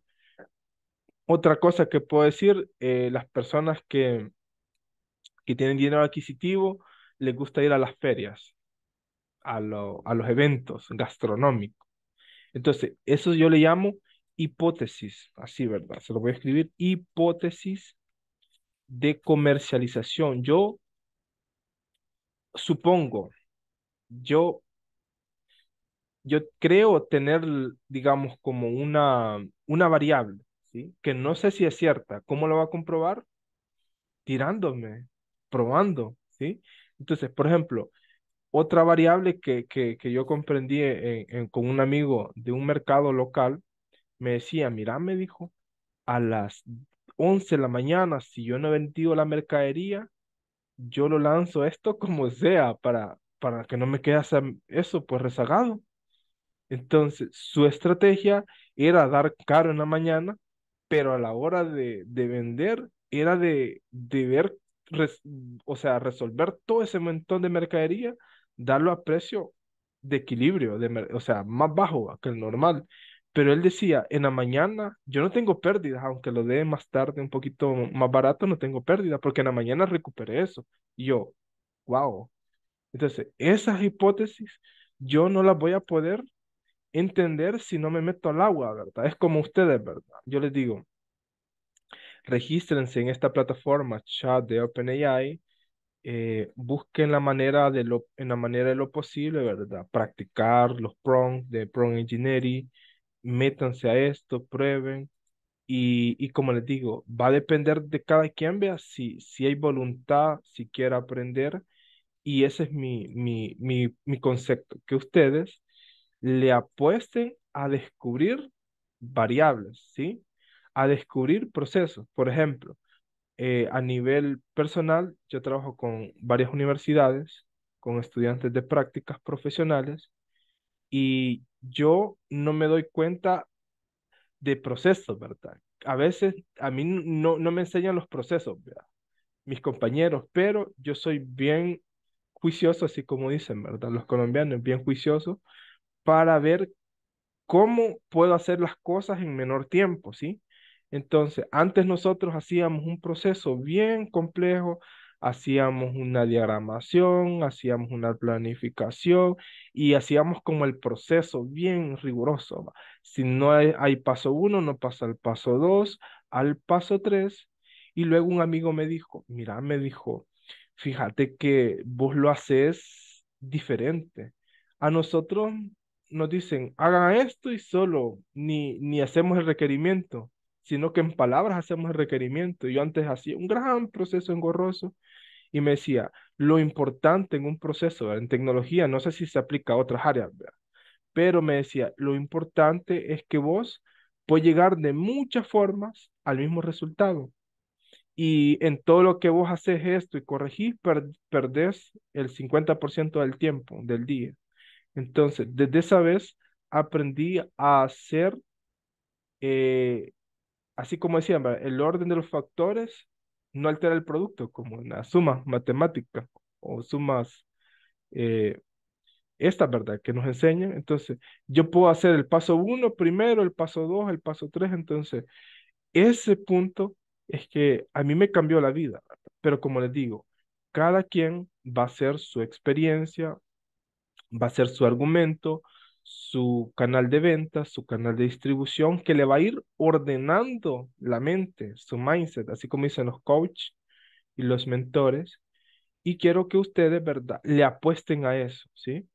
Otra cosa que puedo decir, eh, las personas que, que tienen dinero adquisitivo les gusta ir a las ferias, a, lo, a los eventos gastronómicos. Entonces, eso yo le llamo hipótesis, así, ¿verdad? Se lo voy a escribir, hipótesis de comercialización. Yo supongo, yo, yo creo tener, digamos, como una, una variable, ¿sí? Que no sé si es cierta. ¿Cómo lo va a comprobar? Tirándome, probando, ¿sí? Entonces, por ejemplo, otra variable que, que, que yo comprendí en, en, con un amigo de un mercado local, me decía, mira, me dijo, a las once de la mañana, si yo no he vendido la mercadería, yo lo lanzo esto como sea, para, para que no me quede eso, pues, rezagado. Entonces, su estrategia era dar caro en la mañana, pero a la hora de, de vender, era de, de ver, res, o sea, resolver todo ese montón de mercadería, darlo a precio de equilibrio, de, o sea, más bajo que el normal. Pero él decía, en la mañana yo no tengo pérdidas, aunque lo dé más tarde un poquito más barato, no tengo pérdidas, porque en la mañana recuperé eso. Y yo, wow. Entonces, esas hipótesis yo no las voy a poder entender si no me meto al agua, ¿verdad? Es como ustedes, ¿verdad? Yo les digo, regístrense en esta plataforma chat de OpenAI, eh, busquen la manera de lo, en la manera de lo posible, ¿verdad? Practicar los prompts de prompt engineering, métanse a esto, prueben, y, y como les digo, va a depender de cada quien, vea si, si hay voluntad, si quiere aprender, y ese es mi, mi, mi, mi concepto, que ustedes le apuesten a descubrir variables, ¿sí? A descubrir procesos. Por ejemplo, eh, a nivel personal, yo trabajo con varias universidades, con estudiantes de prácticas profesionales, y yo no me doy cuenta de procesos, ¿verdad? A veces a mí no, no me enseñan los procesos, ¿verdad? Mis compañeros, pero yo soy bien juicioso, así como dicen, ¿verdad? Los colombianos, bien juiciosos, para ver cómo puedo hacer las cosas en menor tiempo, ¿sí? Entonces, antes nosotros hacíamos un proceso bien complejo, hacíamos una diagramación, hacíamos una planificación y hacíamos como el proceso bien riguroso, ¿va? Si no hay, hay paso uno, no pasa al paso dos, al paso tres. Y luego un amigo me dijo, mira, me dijo, fíjate que vos lo haces diferente. A nosotros nos dicen, hagan esto y solo, ni, ni hacemos el requerimiento, sino que en palabras hacemos el requerimiento. Yo antes hacía un gran proceso engorroso y me decía, lo importante en un proceso, ¿verdad? En tecnología, no sé si se aplica a otras áreas, ¿verdad? Pero me decía, lo importante es que vos puedes llegar de muchas formas al mismo resultado. Y en todo lo que vos haces esto y corregís, per perdés el cincuenta por ciento del tiempo, del día. Entonces, desde esa vez aprendí a hacer, eh, así como decían, el orden de los factores no altera el producto, como en las sumas matemáticas o sumas eh, esta, ¿verdad? Que nos enseñan. Entonces, yo puedo hacer el paso uno primero, el paso dos, el paso tres. Entonces, ese punto es que a mí me cambió la vida. Pero como les digo, cada quien va a hacer su experiencia, va a hacer su argumento, su canal de venta, su canal de distribución, que le va a ir ordenando la mente, su mindset, así como dicen los coaches y los mentores. Y quiero que ustedes, ¿verdad?, le apuesten a eso, ¿sí?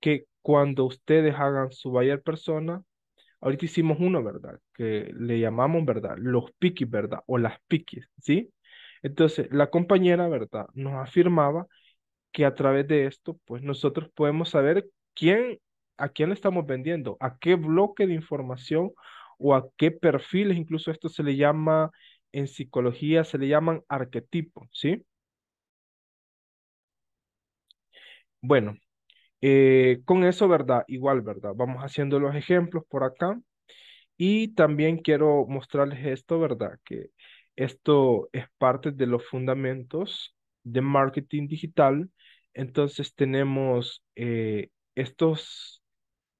Que cuando ustedes hagan su buyer persona, ahorita hicimos uno, ¿verdad?, que le llamamos, ¿verdad?, los piquis, ¿verdad?, o las piquis, ¿sí? Entonces, la compañera, ¿verdad?, nos afirmaba que a través de esto, pues nosotros podemos saber quién, a quién le estamos vendiendo, a qué bloque de información o a qué perfiles, incluso esto se le llama, en psicología se le llaman arquetipos, ¿sí? Bueno, eh, con eso, ¿verdad? Igual, ¿verdad? Vamos haciendo los ejemplos por acá. Y también quiero mostrarles esto, ¿verdad? Que esto es parte de los fundamentos de marketing digital. Entonces tenemos eh, estas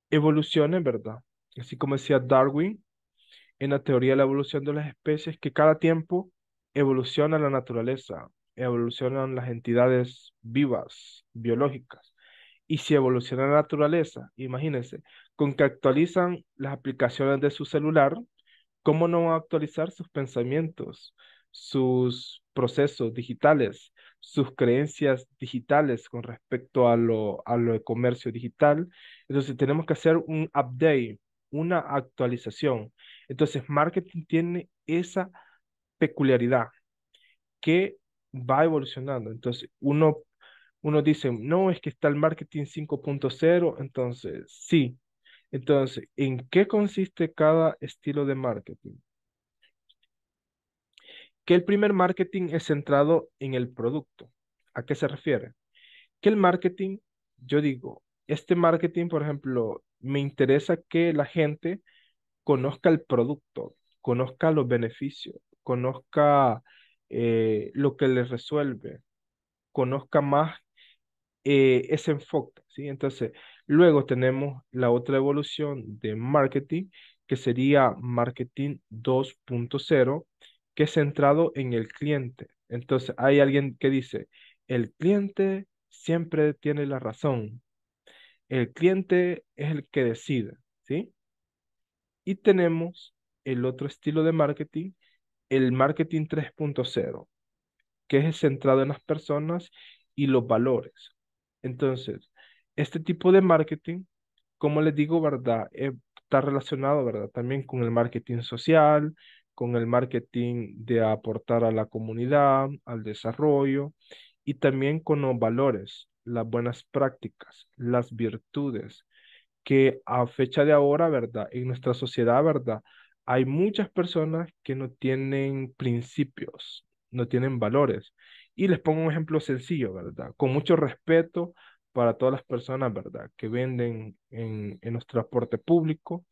evoluciones, ¿verdad? Así como decía Darwin, en la teoría de la evolución de las especies, que cada tiempo evoluciona la naturaleza. Evolucionan las entidades vivas, biológicas. Y si evoluciona la naturaleza, imagínense, con que actualizan las aplicaciones de su celular, ¿cómo no van a actualizar sus pensamientos, sus procesos digitales, sus creencias digitales con respecto a lo, a lo de comercio digital? Entonces tenemos que hacer un update, una actualización. Entonces marketing tiene esa peculiaridad que va evolucionando. Entonces, uno, uno dice, no, es que está el marketing cinco punto cero, entonces, sí. Entonces, ¿en qué consiste cada estilo de marketing? Que el primer marketing es centrado en el producto. ¿A qué se refiere? Que el marketing, yo digo, este marketing, por ejemplo, me interesa que la gente conozca el producto, conozca los beneficios, conozca... Eh, lo que les resuelve, conozca más eh, ese enfoque, ¿sí? Entonces, luego tenemos la otra evolución de marketing, que sería marketing dos punto cero, que es centrado en el cliente. Entonces, hay alguien que dice, el cliente siempre tiene la razón, el cliente es el que decide, ¿sí? Y tenemos el otro estilo de marketing, el marketing tres punto cero, que es centrado en las personas y los valores. Entonces, este tipo de marketing, como les digo, ¿verdad? Eh, está relacionado, ¿verdad?, también con el marketing social, con el marketing de aportar a la comunidad, al desarrollo, y también con los valores, las buenas prácticas, las virtudes, que a fecha de ahora, ¿verdad?, en nuestra sociedad, ¿verdad?, hay muchas personas que no tienen principios, no tienen valores. Y les pongo un ejemplo sencillo, ¿verdad? Con mucho respeto para todas las personas, ¿verdad?, que venden en, en los transportes públicos.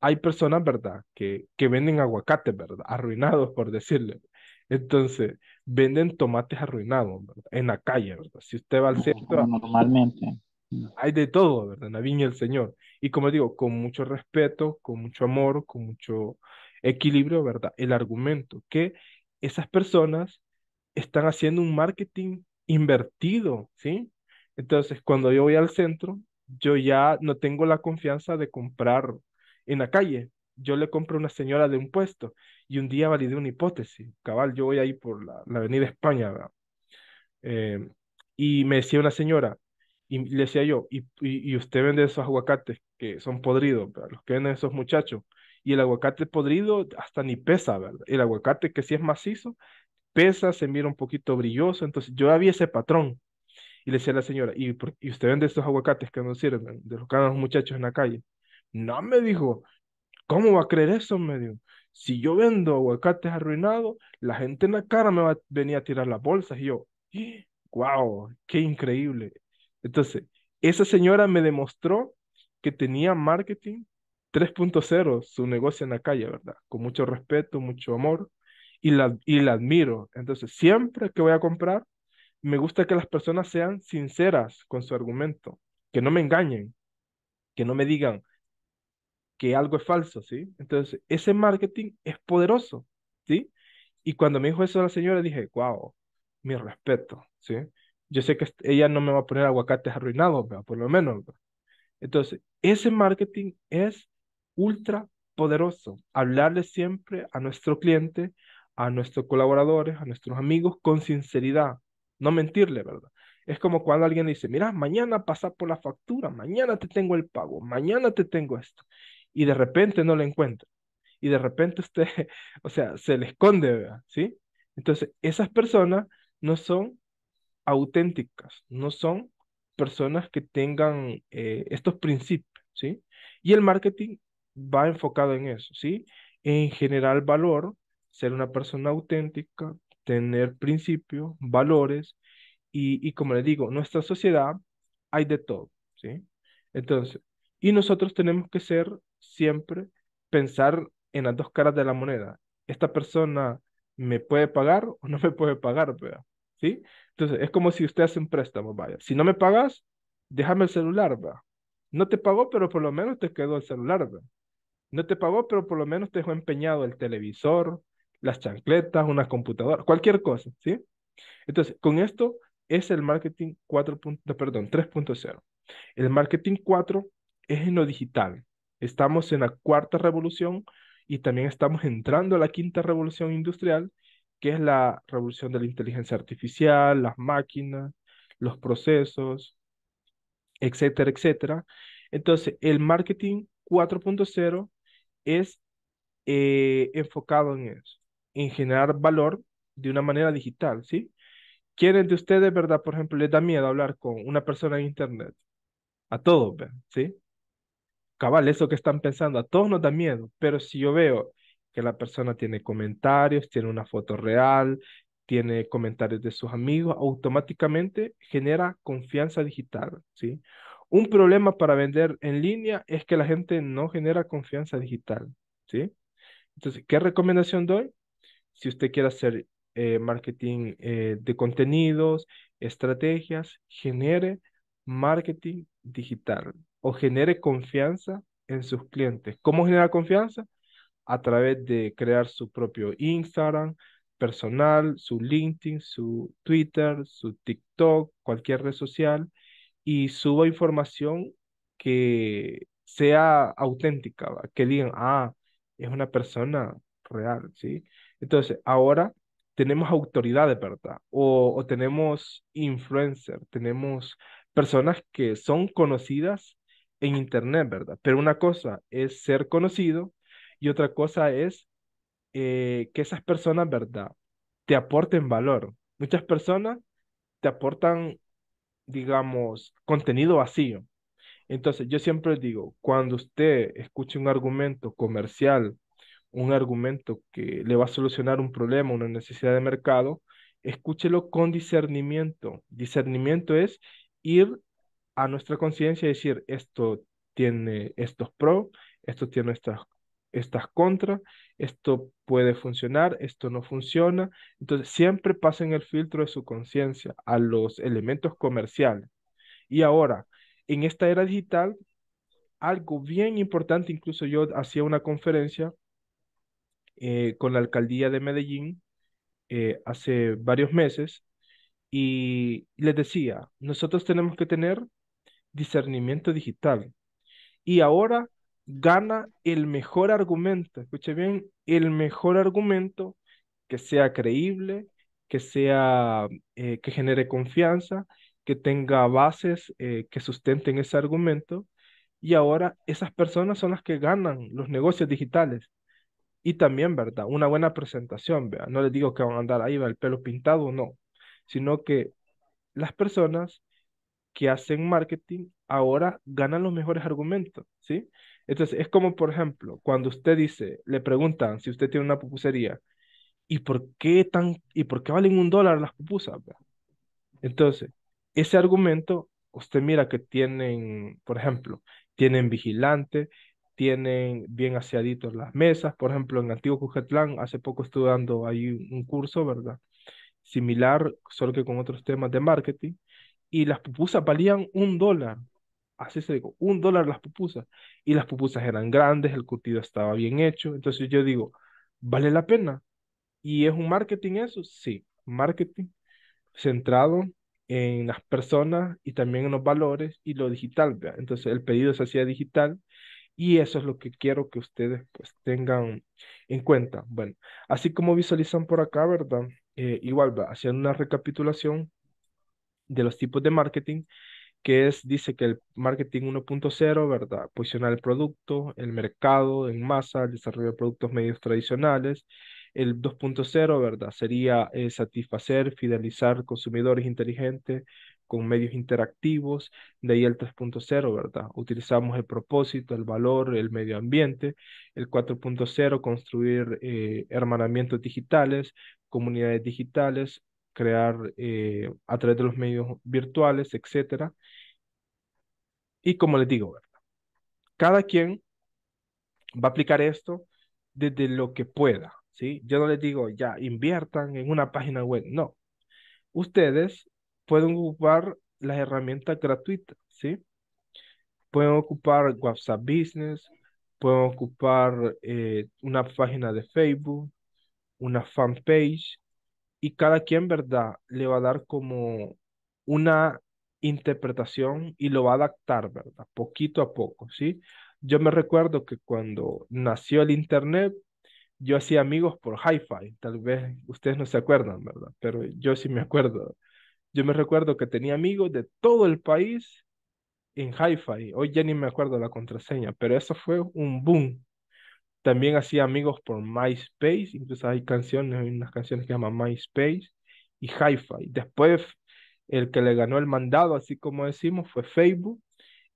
Hay personas, ¿verdad?, que, que venden aguacates, ¿verdad?, arruinados, por decirle. Entonces, venden tomates arruinados, ¿verdad?, en la calle, ¿verdad? Si usted va al centro... Normalmente. Hay de todo, ¿verdad?, en la viña del Señor. Y como digo, con mucho respeto, con mucho amor, con mucho equilibrio, ¿verdad?, el argumento que esas personas están haciendo un marketing invertido, ¿sí? Entonces, cuando yo voy al centro, yo ya no tengo la confianza de comprar en la calle. Yo le compro a una señora de un puesto y un día validé una hipótesis. Cabal, yo voy ahí por la, la avenida España, ¿verdad? Eh, y me decía una señora, y le decía yo, y, y usted vende esos aguacates que son podridos, ¿verdad?, los que venden esos muchachos. Y el aguacate podrido hasta ni pesa, ¿verdad? El aguacate que sí es macizo, pesa, se mira un poquito brilloso. Entonces yo había ese patrón. Y le decía a la señora, ¿y, y usted vende esos aguacates que no sirven, de los que andan los muchachos en la calle? No, me dijo, ¿cómo va a creer eso? Me dijo, si yo vendo aguacates arruinados, la gente en la cara me va a venir a tirar las bolsas. Y yo, wow, qué increíble. Entonces, esa señora me demostró que tenía marketing tres punto cero, su negocio en la calle, ¿verdad? Con mucho respeto, mucho amor, y la, y la admiro. Entonces, siempre que voy a comprar, me gusta que las personas sean sinceras con su argumento, que no me engañen, que no me digan que algo es falso, ¿sí? Entonces, ese marketing es poderoso, ¿sí? Y cuando me dijo eso la señora, dije, wow, mi respeto, ¿sí? Yo sé que ella no me va a poner aguacates arruinados, ¿verdad? Por lo menos, ¿verdad? Entonces, ese marketing es ultra poderoso. Hablarle siempre a nuestro cliente, a nuestros colaboradores, a nuestros amigos con sinceridad. No mentirle, ¿verdad? Es como cuando alguien dice, mira, mañana pasa por la factura, mañana te tengo el pago, mañana te tengo esto. Y de repente no lo encuentra. Y de repente usted, o sea, se le esconde, ¿verdad? ¿Sí? Entonces, esas personas no son auténticas, no son personas que tengan eh, estos principios, ¿sí? Y el marketing va enfocado en eso, ¿sí? En generar valor, ser una persona auténtica, tener principios, valores, y, y como les digo, en nuestra sociedad hay de todo, ¿sí? Entonces, y nosotros tenemos que ser siempre, pensar en las dos caras de la moneda. Esta persona me puede pagar o no me puede pagar, ¿verdad? ¿Sí? Entonces, es como si usted hace un préstamo, vaya. Si no me pagas, déjame el celular, ¿verdad? No te pagó, pero por lo menos te quedó el celular, ¿verdad? No te pagó, pero por lo menos te dejó empeñado el televisor, las chancletas, una computadora, cualquier cosa, ¿sí? Entonces, con esto es el marketing cuatro punto, perdón, tres punto cero. El marketing cuatro es en lo digital. Estamos en la cuarta revolución y también estamos entrando a la quinta revolución industrial, que es la revolución de la inteligencia artificial, las máquinas, los procesos, etcétera, etcétera. Entonces, el marketing cuatro punto cero es eh, enfocado en eso, en generar valor de una manera digital, ¿sí? ¿Quiénes de ustedes, verdad, por ejemplo, les da miedo hablar con una persona en internet? A todos, ¿sí? Cabal, eso que están pensando, a todos nos da miedo, pero si yo veo que la persona tiene comentarios, tiene una foto real, tiene comentarios de sus amigos, automáticamente genera confianza digital, ¿sí? Un problema para vender en línea es que la gente no genera confianza digital, ¿sí? Entonces, ¿qué recomendación doy? Si usted quiere hacer eh, marketing eh, de contenidos, estrategias, genere marketing digital o genere confianza en sus clientes. ¿Cómo genera confianza? A través de crear su propio Instagram personal, su LinkedIn, su Twitter, su TikTok, cualquier red social, y suba información que sea auténtica, ¿va? Que digan, ah, es una persona real, ¿sí? Entonces, ahora tenemos autoridades, ¿verdad? O, o tenemos influencers, tenemos personas que son conocidas en internet, ¿verdad? Pero una cosa es ser conocido y otra cosa es eh, que esas personas, ¿verdad?, te aporten valor. Muchas personas te aportan, digamos, contenido vacío. Entonces, yo siempre digo, cuando usted escuche un argumento comercial, un argumento que le va a solucionar un problema, una necesidad de mercado, escúchelo con discernimiento. Discernimiento es ir a nuestra conciencia y decir, esto tiene estos pros, esto tiene estas estas contras, esto puede funcionar, esto no funciona. Entonces, siempre pasen el filtro de su conciencia a los elementos comerciales. Y ahora, en esta era digital, algo bien importante, incluso yo hacía una conferencia eh, con la alcaldía de Medellín eh, hace varios meses, y les decía, nosotros tenemos que tener discernimiento digital. Y ahora gana el mejor argumento, escuche bien, el mejor argumento que sea creíble, que sea, eh, que genere confianza, que tenga bases eh, que sustenten ese argumento, y ahora esas personas son las que ganan los negocios digitales. Y también, ¿verdad?, una buena presentación, ¿verdad? No les digo que van a andar ahí, ¿verdad?, el pelo pintado, no, sino que las personas que hacen marketing ahora ganan los mejores argumentos, ¿sí? Entonces, es como, por ejemplo, cuando usted dice, le preguntan si usted tiene una pupusería, ¿y por qué tan, y por qué valen un dólar las pupusas? Entonces, ese argumento, usted mira que tienen, por ejemplo, tienen vigilante, tienen bien aseaditos las mesas, por ejemplo, en Antiguo Cujetlán, hace poco estuve dando ahí un curso, ¿verdad?, similar, solo que con otros temas de marketing, y las pupusas valían un dólar. así se digo, un dólar las pupusas, y las pupusas eran grandes, el curtido estaba bien hecho, entonces yo digo, vale la pena. ¿Y es un marketing eso? Sí, marketing centrado en las personas y también en los valores y lo digital, ¿verdad? Entonces el pedido se hacía digital y eso es lo que quiero que ustedes pues tengan en cuenta. Bueno, así como visualizan por acá, ¿verdad? Eh, igual, ¿verdad? Haciendo una recapitulación de los tipos de marketing, que es, dice que el marketing uno punto cero, ¿verdad? Posicionar el producto, el mercado en masa, el desarrollo de productos medios tradicionales. El dos punto cero, ¿verdad? Sería eh, satisfacer, fidelizar consumidores inteligentes con medios interactivos. De ahí el tres punto cero, ¿verdad? Utilizamos el propósito, el valor, el medio ambiente. El cuatro punto cero, construir eh, hermanamientos digitales, comunidades digitales, crear eh, a través de los medios virtuales, etcétera. Y como les digo, ¿verdad? Cada quien va a aplicar esto desde lo que pueda, ¿sí? Yo no les digo, ya, inviertan en una página web, no. Ustedes pueden ocupar las herramientas gratuitas, ¿sí? Pueden ocupar WhatsApp Business, pueden ocupar eh, una página de Facebook, una fanpage, y cada quien, ¿verdad?, le va a dar como una interpretación y lo va a adaptar, ¿verdad?, poquito a poco, ¿sí? Yo me recuerdo que cuando nació el internet, yo hacía amigos por Hi-Fi, tal vez ustedes no se acuerdan, ¿verdad? Pero yo sí me acuerdo. Yo me recuerdo que tenía amigos de todo el país en Hi-Fi. Hoy ya ni me acuerdo la contraseña, pero eso fue un boom. También hacía amigos por MySpace, incluso hay canciones, hay unas canciones que se llaman MySpace y Hi-Fi. Después, el que le ganó el mandado, así como decimos, fue Facebook.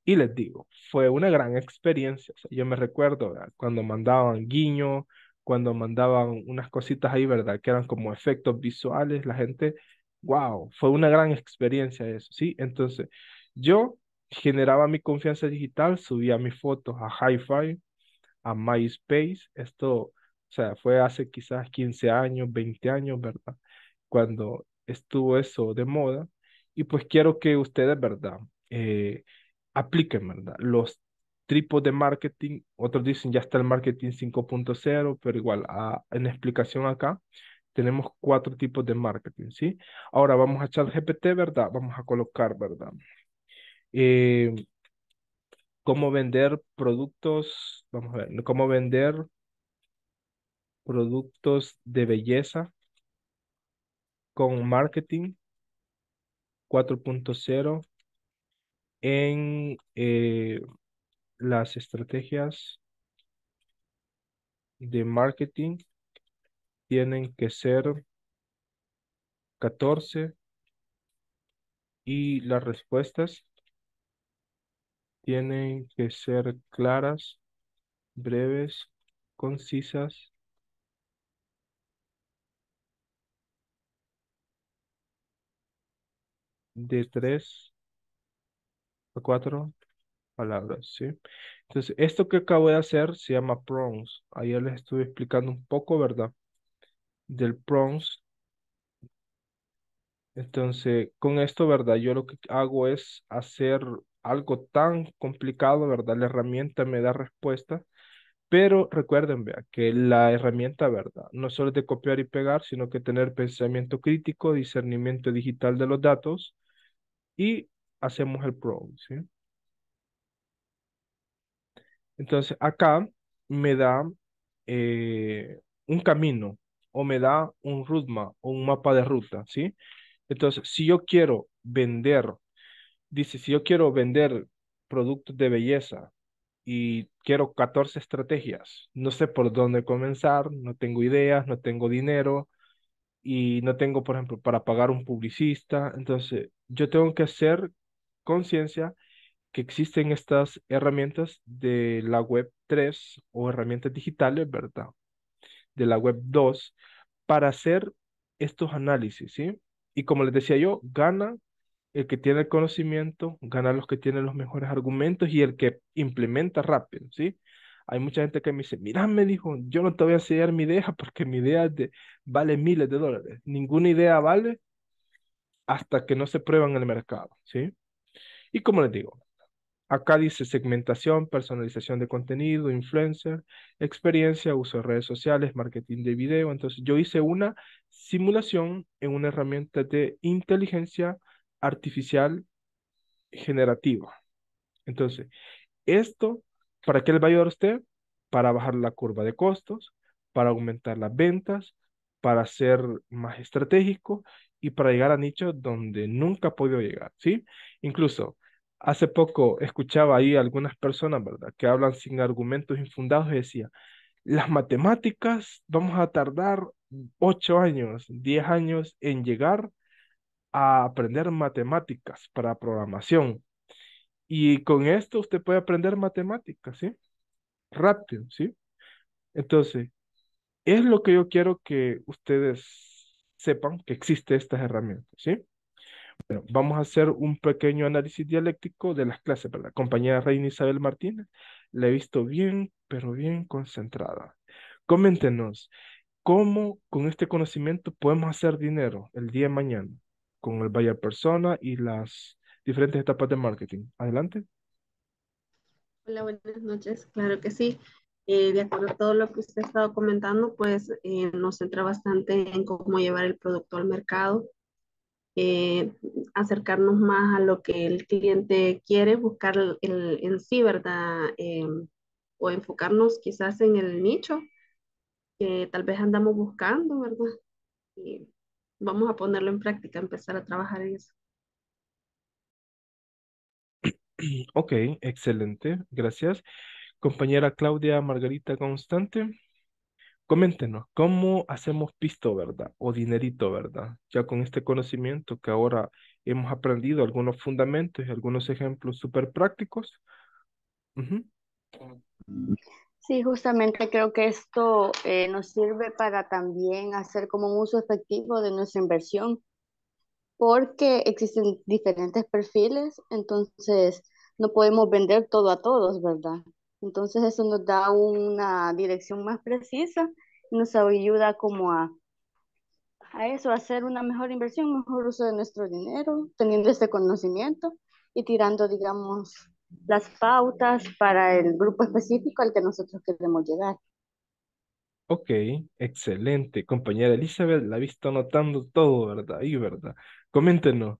Y les digo, fue una gran experiencia. O sea, yo me recuerdo cuando mandaban guiño, cuando mandaban unas cositas ahí, ¿verdad? Que eran como efectos visuales, la gente, wow, fue una gran experiencia eso, ¿sí? Entonces, yo generaba mi confianza digital, subía mis fotos a Hi-Fi, a MySpace, esto, o sea, fue hace quizás quince años, veinte años, ¿verdad? Cuando estuvo eso de moda, y pues quiero que ustedes, ¿verdad? Eh, apliquen, ¿verdad? Los tipos de marketing, otros dicen ya está el marketing cinco punto cero, pero igual, a, en explicación acá, tenemos cuatro tipos de marketing, ¿sí? Ahora vamos a echar G P T, ¿verdad? Vamos a colocar, ¿verdad? Eh... Cómo vender productos, vamos a ver, cómo vender productos de belleza con marketing cuatro punto cero en eh, las estrategias de marketing tienen que ser catorce y las respuestas tienen que ser claras, breves, concisas. De tres a cuatro palabras, ¿sí? Entonces, esto que acabo de hacer se llama prompts. Ayer les estuve explicando un poco, ¿verdad? Del prompts. Entonces, con esto, ¿verdad? Yo lo que hago es hacer algo tan complicado, ¿verdad? La herramienta me da respuesta, pero recuerden, vea, que la herramienta, ¿verdad?, no solo es de copiar y pegar, sino que tener pensamiento crítico, discernimiento digital de los datos, y hacemos el prompt, ¿sí? Entonces, acá me da eh, un camino, o me da un roadmap, o un mapa de ruta, ¿sí? Entonces, si yo quiero vender, dice, si yo quiero vender productos de belleza y quiero catorce estrategias, no sé por dónde comenzar, no tengo ideas, no tengo dinero y no tengo, por ejemplo, para pagar un publicista. Entonces, yo tengo que hacer conciencia que existen estas herramientas de la web tres o herramientas digitales, ¿verdad? De la web dos para hacer estos análisis, ¿sí? Y como les decía yo, gana el que tiene el conocimiento, gana los que tienen los mejores argumentos y el que implementa rápido, ¿sí? Hay mucha gente que me dice, mira, me dijo, yo no te voy a enseñar mi idea porque mi idea de, vale miles de dólares. Ninguna idea vale hasta que no se prueba en el mercado, ¿sí? Y como les digo, Acá dice segmentación, personalización de contenido, influencer, experiencia, uso de redes sociales, marketing de video. Entonces yo hice una simulación en una herramienta de inteligencia artificial generativa. Entonces, esto, ¿para qué le va a ayudar a usted? Para bajar la curva de costos, para aumentar las ventas, para ser más estratégico y para llegar a nichos donde nunca ha podido llegar, ¿sí? Incluso hace poco escuchaba ahí algunas personas, ¿verdad?, que hablan sin argumentos infundados y decía, las matemáticas vamos a tardar ocho años, diez años en llegar a aprender matemáticas para programación. Y con esto usted puede aprender matemáticas, ¿sí? Rápido, ¿sí? Entonces, es lo que yo quiero que ustedes sepan, que existen estas herramientas, ¿sí? Bueno, vamos a hacer un pequeño análisis dialéctico de las clases, ¿verdad? Compañera Reina Isabel Martínez, la he visto bien, pero bien concentrada. Coméntenos, ¿cómo con este conocimiento podemos hacer dinero el día de mañana con el Buyer Persona y las diferentes etapas de marketing? Adelante. Hola, buenas noches. Claro que sí. Eh, de acuerdo a todo lo que usted ha estado comentando, pues eh, nos centra bastante en cómo llevar el producto al mercado, eh, acercarnos más a lo que el cliente quiere, buscar el, el, en sí, ¿verdad? Eh, o enfocarnos quizás en el nicho que tal vez andamos buscando, ¿verdad? Y vamos a ponerlo en práctica, empezar a trabajar en eso. Ok, excelente, gracias. Compañera Claudia Margarita Constante, coméntenos, ¿cómo hacemos pisto, verdad? O dinerito, ¿verdad? Ya con este conocimiento que ahora hemos aprendido, algunos fundamentos y algunos ejemplos súper prácticos. Uh-huh. Sí, justamente creo que esto eh, nos sirve para también hacer como un uso efectivo de nuestra inversión, porque existen diferentes perfiles, entonces no podemos vender todo a todos, ¿verdad? Entonces eso nos da una dirección más precisa, nos ayuda como a, a eso, a hacer una mejor inversión, mejor uso de nuestro dinero, teniendo este conocimiento y tirando, digamos, las pautas para el grupo específico al que nosotros queremos llegar. Ok, excelente. Compañera Elizabeth, la ha visto anotando todo, ¿verdad? Y, ¿verdad? Coméntenos,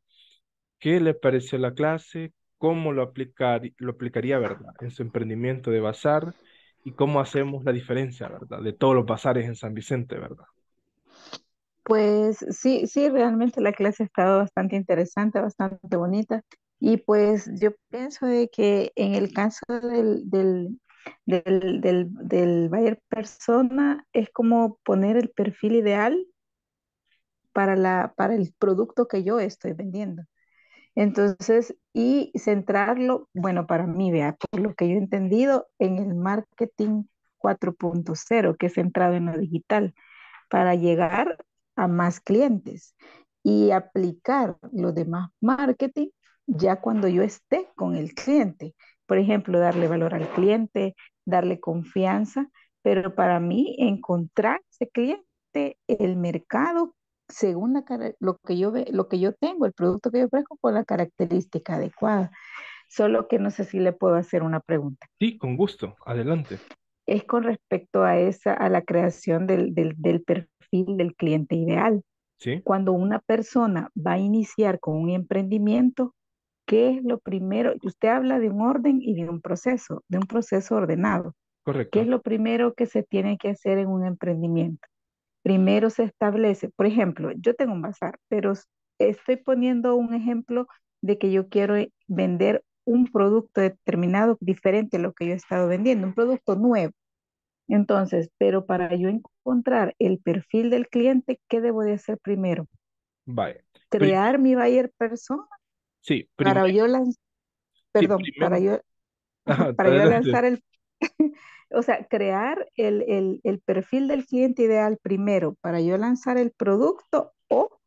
¿qué le pareció la clase? ¿Cómo lo, aplicar, lo aplicaría, ¿verdad?, en su emprendimiento de bazar? ¿Y cómo hacemos la diferencia, ¿verdad?, de todos los bazares en San Vicente, ¿verdad? Pues sí, sí, realmente la clase ha estado bastante interesante, bastante bonita. Y pues yo pienso de que en el caso del, del, del, del, del Buyer Persona es como poner el perfil ideal para, la, para el producto que yo estoy vendiendo. Entonces, y centrarlo, bueno, para mí, vea, por lo que yo he entendido, en el marketing cuatro punto cero, que es centrado en lo digital, para llegar a más clientes y aplicar los demás marketing ya cuando yo esté con el cliente. Por ejemplo, darle valor al cliente, darle confianza, pero para mí encontrar ese cliente, el mercado, según la, lo, que yo ve, lo que yo tengo, el producto que yo ofrezco, con la característica adecuada. Solo que no sé si le puedo hacer una pregunta. Sí, con gusto. Adelante. Es con respecto a esa, a la creación del, del, del perfil del cliente ideal. ¿Sí? Cuando una persona va a iniciar con un emprendimiento, ¿qué es lo primero? Usted habla de un orden y de un proceso, de un proceso ordenado. Correcto. ¿Qué es lo primero que se tiene que hacer en un emprendimiento? Primero se establece, por ejemplo, yo tengo un bazar, pero estoy poniendo un ejemplo de que yo quiero vender un producto determinado, diferente a lo que yo he estado vendiendo, un producto nuevo. Entonces, pero para yo encontrar el perfil del cliente, ¿qué debo de hacer primero? Vale. ¿Crear Prim mi buyer persona? Sí. Para yo lanzar, perdón, sí, para yo, Ajá, para yo lanzar el... O sea, crear el, el, el perfil del cliente ideal primero para yo lanzar el producto, o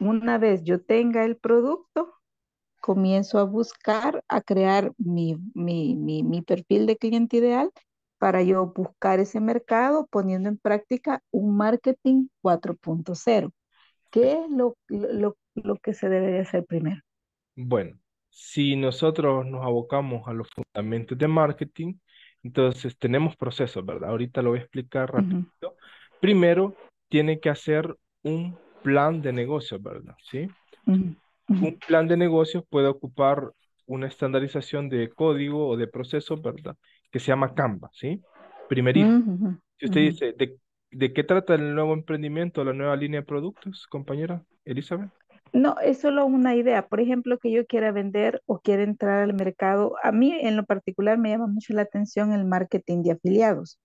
una vez yo tenga el producto, comienzo a buscar, a crear mi, mi, mi, mi perfil de cliente ideal para yo buscar ese mercado poniendo en práctica un marketing cuatro punto cero. ¿Qué es lo, lo, lo que se debería hacer primero? Bueno, si nosotros nos abocamos a los fundamentos de marketing, entonces tenemos procesos, ¿verdad? Ahorita lo voy a explicar rapidito. Uh-huh. Primero, tiene que hacer un plan de negocios, ¿verdad? ¿Sí? Uh-huh. Un plan de negocios puede ocupar una estandarización de código o de procesos, ¿verdad? Que se llama Canvas, ¿sí? Primerito. Uh-huh. Si usted uh-huh. dice, ¿de, ¿de qué trata el nuevo emprendimiento, la nueva línea de productos, compañera Elizabeth? No, es solo una idea. Por ejemplo, que yo quiera vender o quiera entrar al mercado. A mí, en lo particular, me llama mucho la atención el marketing de afiliados.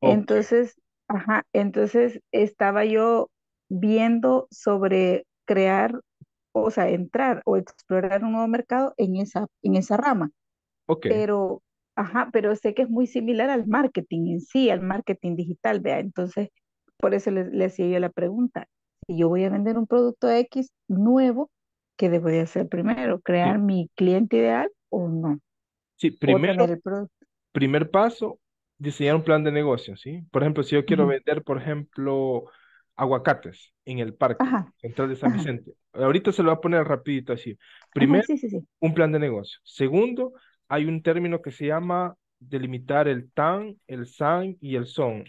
Okay. Entonces, ajá, entonces estaba yo viendo sobre crear, o sea, entrar o explorar un nuevo mercado en esa, en esa rama. Okay. Pero, ajá, pero sé que es muy similar al marketing en sí, al marketing digital, vea. Entonces, por eso le, le hacía yo la pregunta. Si yo voy a vender un producto X nuevo, ¿qué debo de hacer primero? ¿Crear sí. mi cliente ideal o no? Sí, primero, el primer paso, diseñar un plan de negocio, ¿sí? Por ejemplo, si yo quiero uh-huh. vender, por ejemplo, aguacates en el parque Ajá. central de San Ajá. Vicente. Ahorita se lo voy a poner rapidito así. Primero, Ajá, sí, sí, sí. un plan de negocio. Segundo, hay un término que se llama delimitar el T A M, el S A M y el S O M.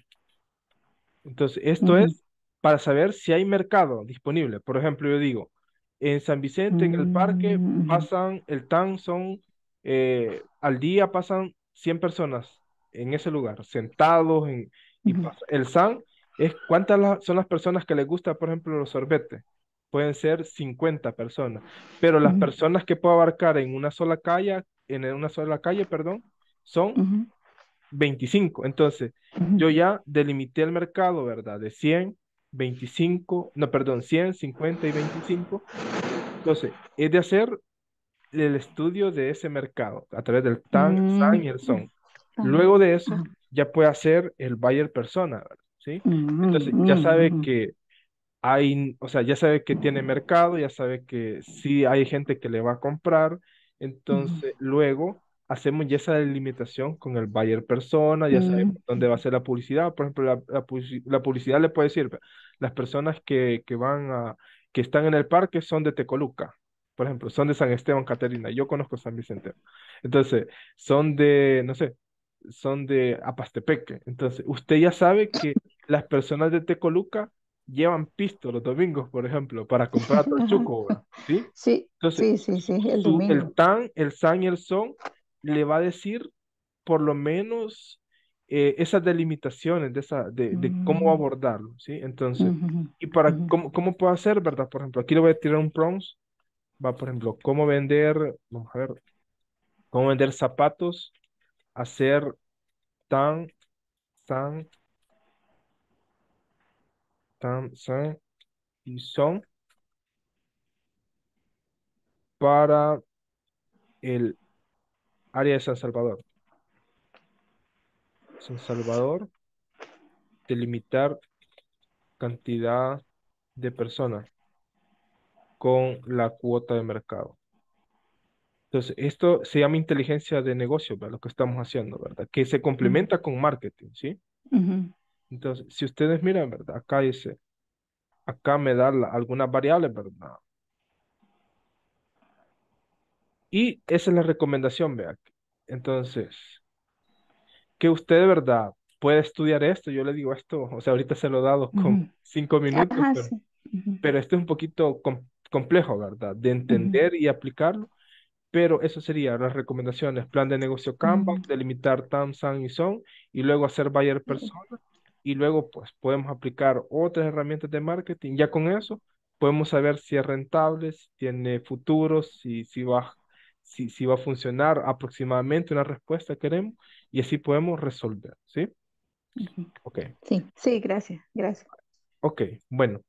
Entonces, esto uh-huh. es para saber si hay mercado disponible. Por ejemplo, yo digo, en San Vicente, en el parque, pasan, el T A M son, eh, al día pasan cien personas en ese lugar, sentados, en, y uh-huh. pasa, el S A M es cuántas la, son las personas que les gusta, por ejemplo, los sorbetes. Pueden ser cincuenta personas, pero las uh-huh. personas que puedo abarcar en una sola calle, en una sola calle, perdón, son... Uh-huh. veinticinco, entonces uh-huh. yo ya delimité el mercado, ¿verdad? De cien, veinticinco, no, perdón, cien, cincuenta y veinticinco. Entonces, es de hacer el estudio de ese mercado a través del T A M, uh-huh. S A M y el S O M. Uh-huh. Luego de eso, uh-huh. ya puede hacer el Buyer Persona, ¿sí? Uh-huh. Entonces, ya sabe uh-huh. que hay, o sea, ya sabe que tiene mercado, ya sabe que sí hay gente que le va a comprar, entonces, uh-huh. luego hacemos ya esa delimitación con el buyer persona, ya sabemos mm. dónde va a ser la publicidad. Por ejemplo, la, la, la publicidad le puede decir, las personas que, que van a, que están en el parque son de Tecoluca, por ejemplo, son de San Esteban, Catarina, yo conozco San Vicente. Entonces, son de, no sé, son de Apastepeque. Entonces, usted ya sabe que las personas de Tecoluca llevan pisto los domingos, por ejemplo, para comprar torchuco, ¿sí? Sí, entonces, sí, sí, sí, el domingo. El T A M, el S A M y el S O M le va a decir por lo menos eh, esas delimitaciones de, esa, de, de uh-huh. cómo abordarlo, ¿sí? Entonces, uh-huh. y para uh-huh. cómo, cómo puedo hacer, ¿verdad? Por ejemplo, aquí le voy a tirar un prompt, va, por ejemplo, cómo vender, vamos a ver, cómo vender zapatos, hacer tan, tan, tan, tan, y son para el área de San Salvador. San Salvador, delimitar cantidad de personas con la cuota de mercado. Entonces, esto se llama inteligencia de negocio, ¿verdad? Lo que estamos haciendo, ¿verdad? Que se complementa con marketing, ¿sí? Uh-huh. Entonces, si ustedes miran, ¿verdad? Acá dice, acá me da la, algunas variables, ¿verdad? Y esa es la recomendación, vea. Entonces, que usted de verdad puede estudiar esto. Yo le digo esto, o sea, ahorita se lo he dado con uh-huh. cinco minutos, Ajá, pero, sí. uh-huh. pero esto es un poquito com- complejo, ¿verdad? De entender uh-huh. y aplicarlo, pero eso sería las recomendaciones. Plan de negocio Canvas, uh-huh. delimitar T A M, S A M y S O M, y luego hacer Buyer Persona, uh-huh. y luego pues podemos aplicar otras herramientas de marketing. Ya con eso podemos saber si es rentable, si tiene futuro, si, si va Si, si va a funcionar aproximadamente una respuesta que queremos, y así podemos resolver, ¿sí? Uh-huh. Ok. Sí, sí, gracias, gracias. Ok, bueno.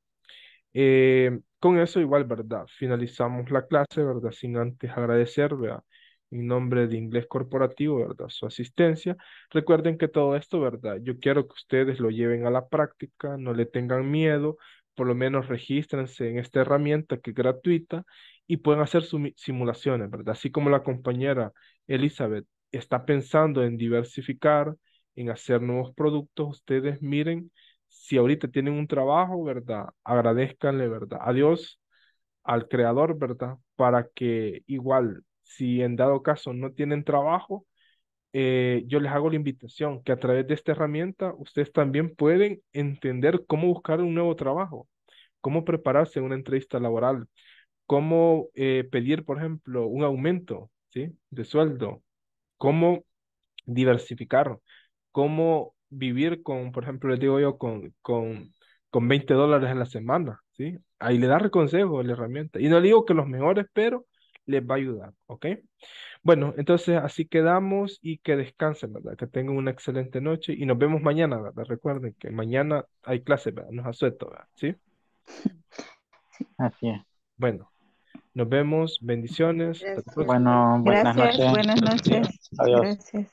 Eh, con eso igual, ¿verdad? Finalizamos la clase, ¿verdad? Sin antes agradecer, ¿verdad? En nombre de Inglés Corporativo, ¿verdad? Su asistencia. Recuerden que todo esto, ¿verdad? Yo quiero que ustedes lo lleven a la práctica, no le tengan miedo, por lo menos regístrense en esta herramienta que es gratuita, y pueden hacer sus simulaciones, ¿verdad? Así como la compañera Elizabeth está pensando en diversificar, en hacer nuevos productos, ustedes miren, si ahorita tienen un trabajo, ¿verdad? Agradezcanle, ¿verdad? A Dios, al creador, ¿verdad? para que igual, si en dado caso no tienen trabajo, eh, yo les hago la invitación que a través de esta herramienta ustedes también pueden entender cómo buscar un nuevo trabajo, cómo prepararse en una entrevista laboral, cómo eh, pedir, por ejemplo, un aumento, ¿sí?, de sueldo, cómo diversificar, cómo vivir con, por ejemplo, les digo yo, con, con, con veinte dólares en la semana, ¿sí? Ahí le da consejo la herramienta. Y no digo que los mejores, pero les va a ayudar, ¿ok? Bueno, entonces así quedamos y que descansen, ¿verdad? Que tengan una excelente noche y nos vemos mañana, ¿verdad? Recuerden que mañana hay clase, ¿verdad? Nos asueto, ¿verdad? ¿Sí? Así es. Bueno, nos vemos, bendiciones. Bueno, buenas noches. Buenas noches. Adiós. Gracias.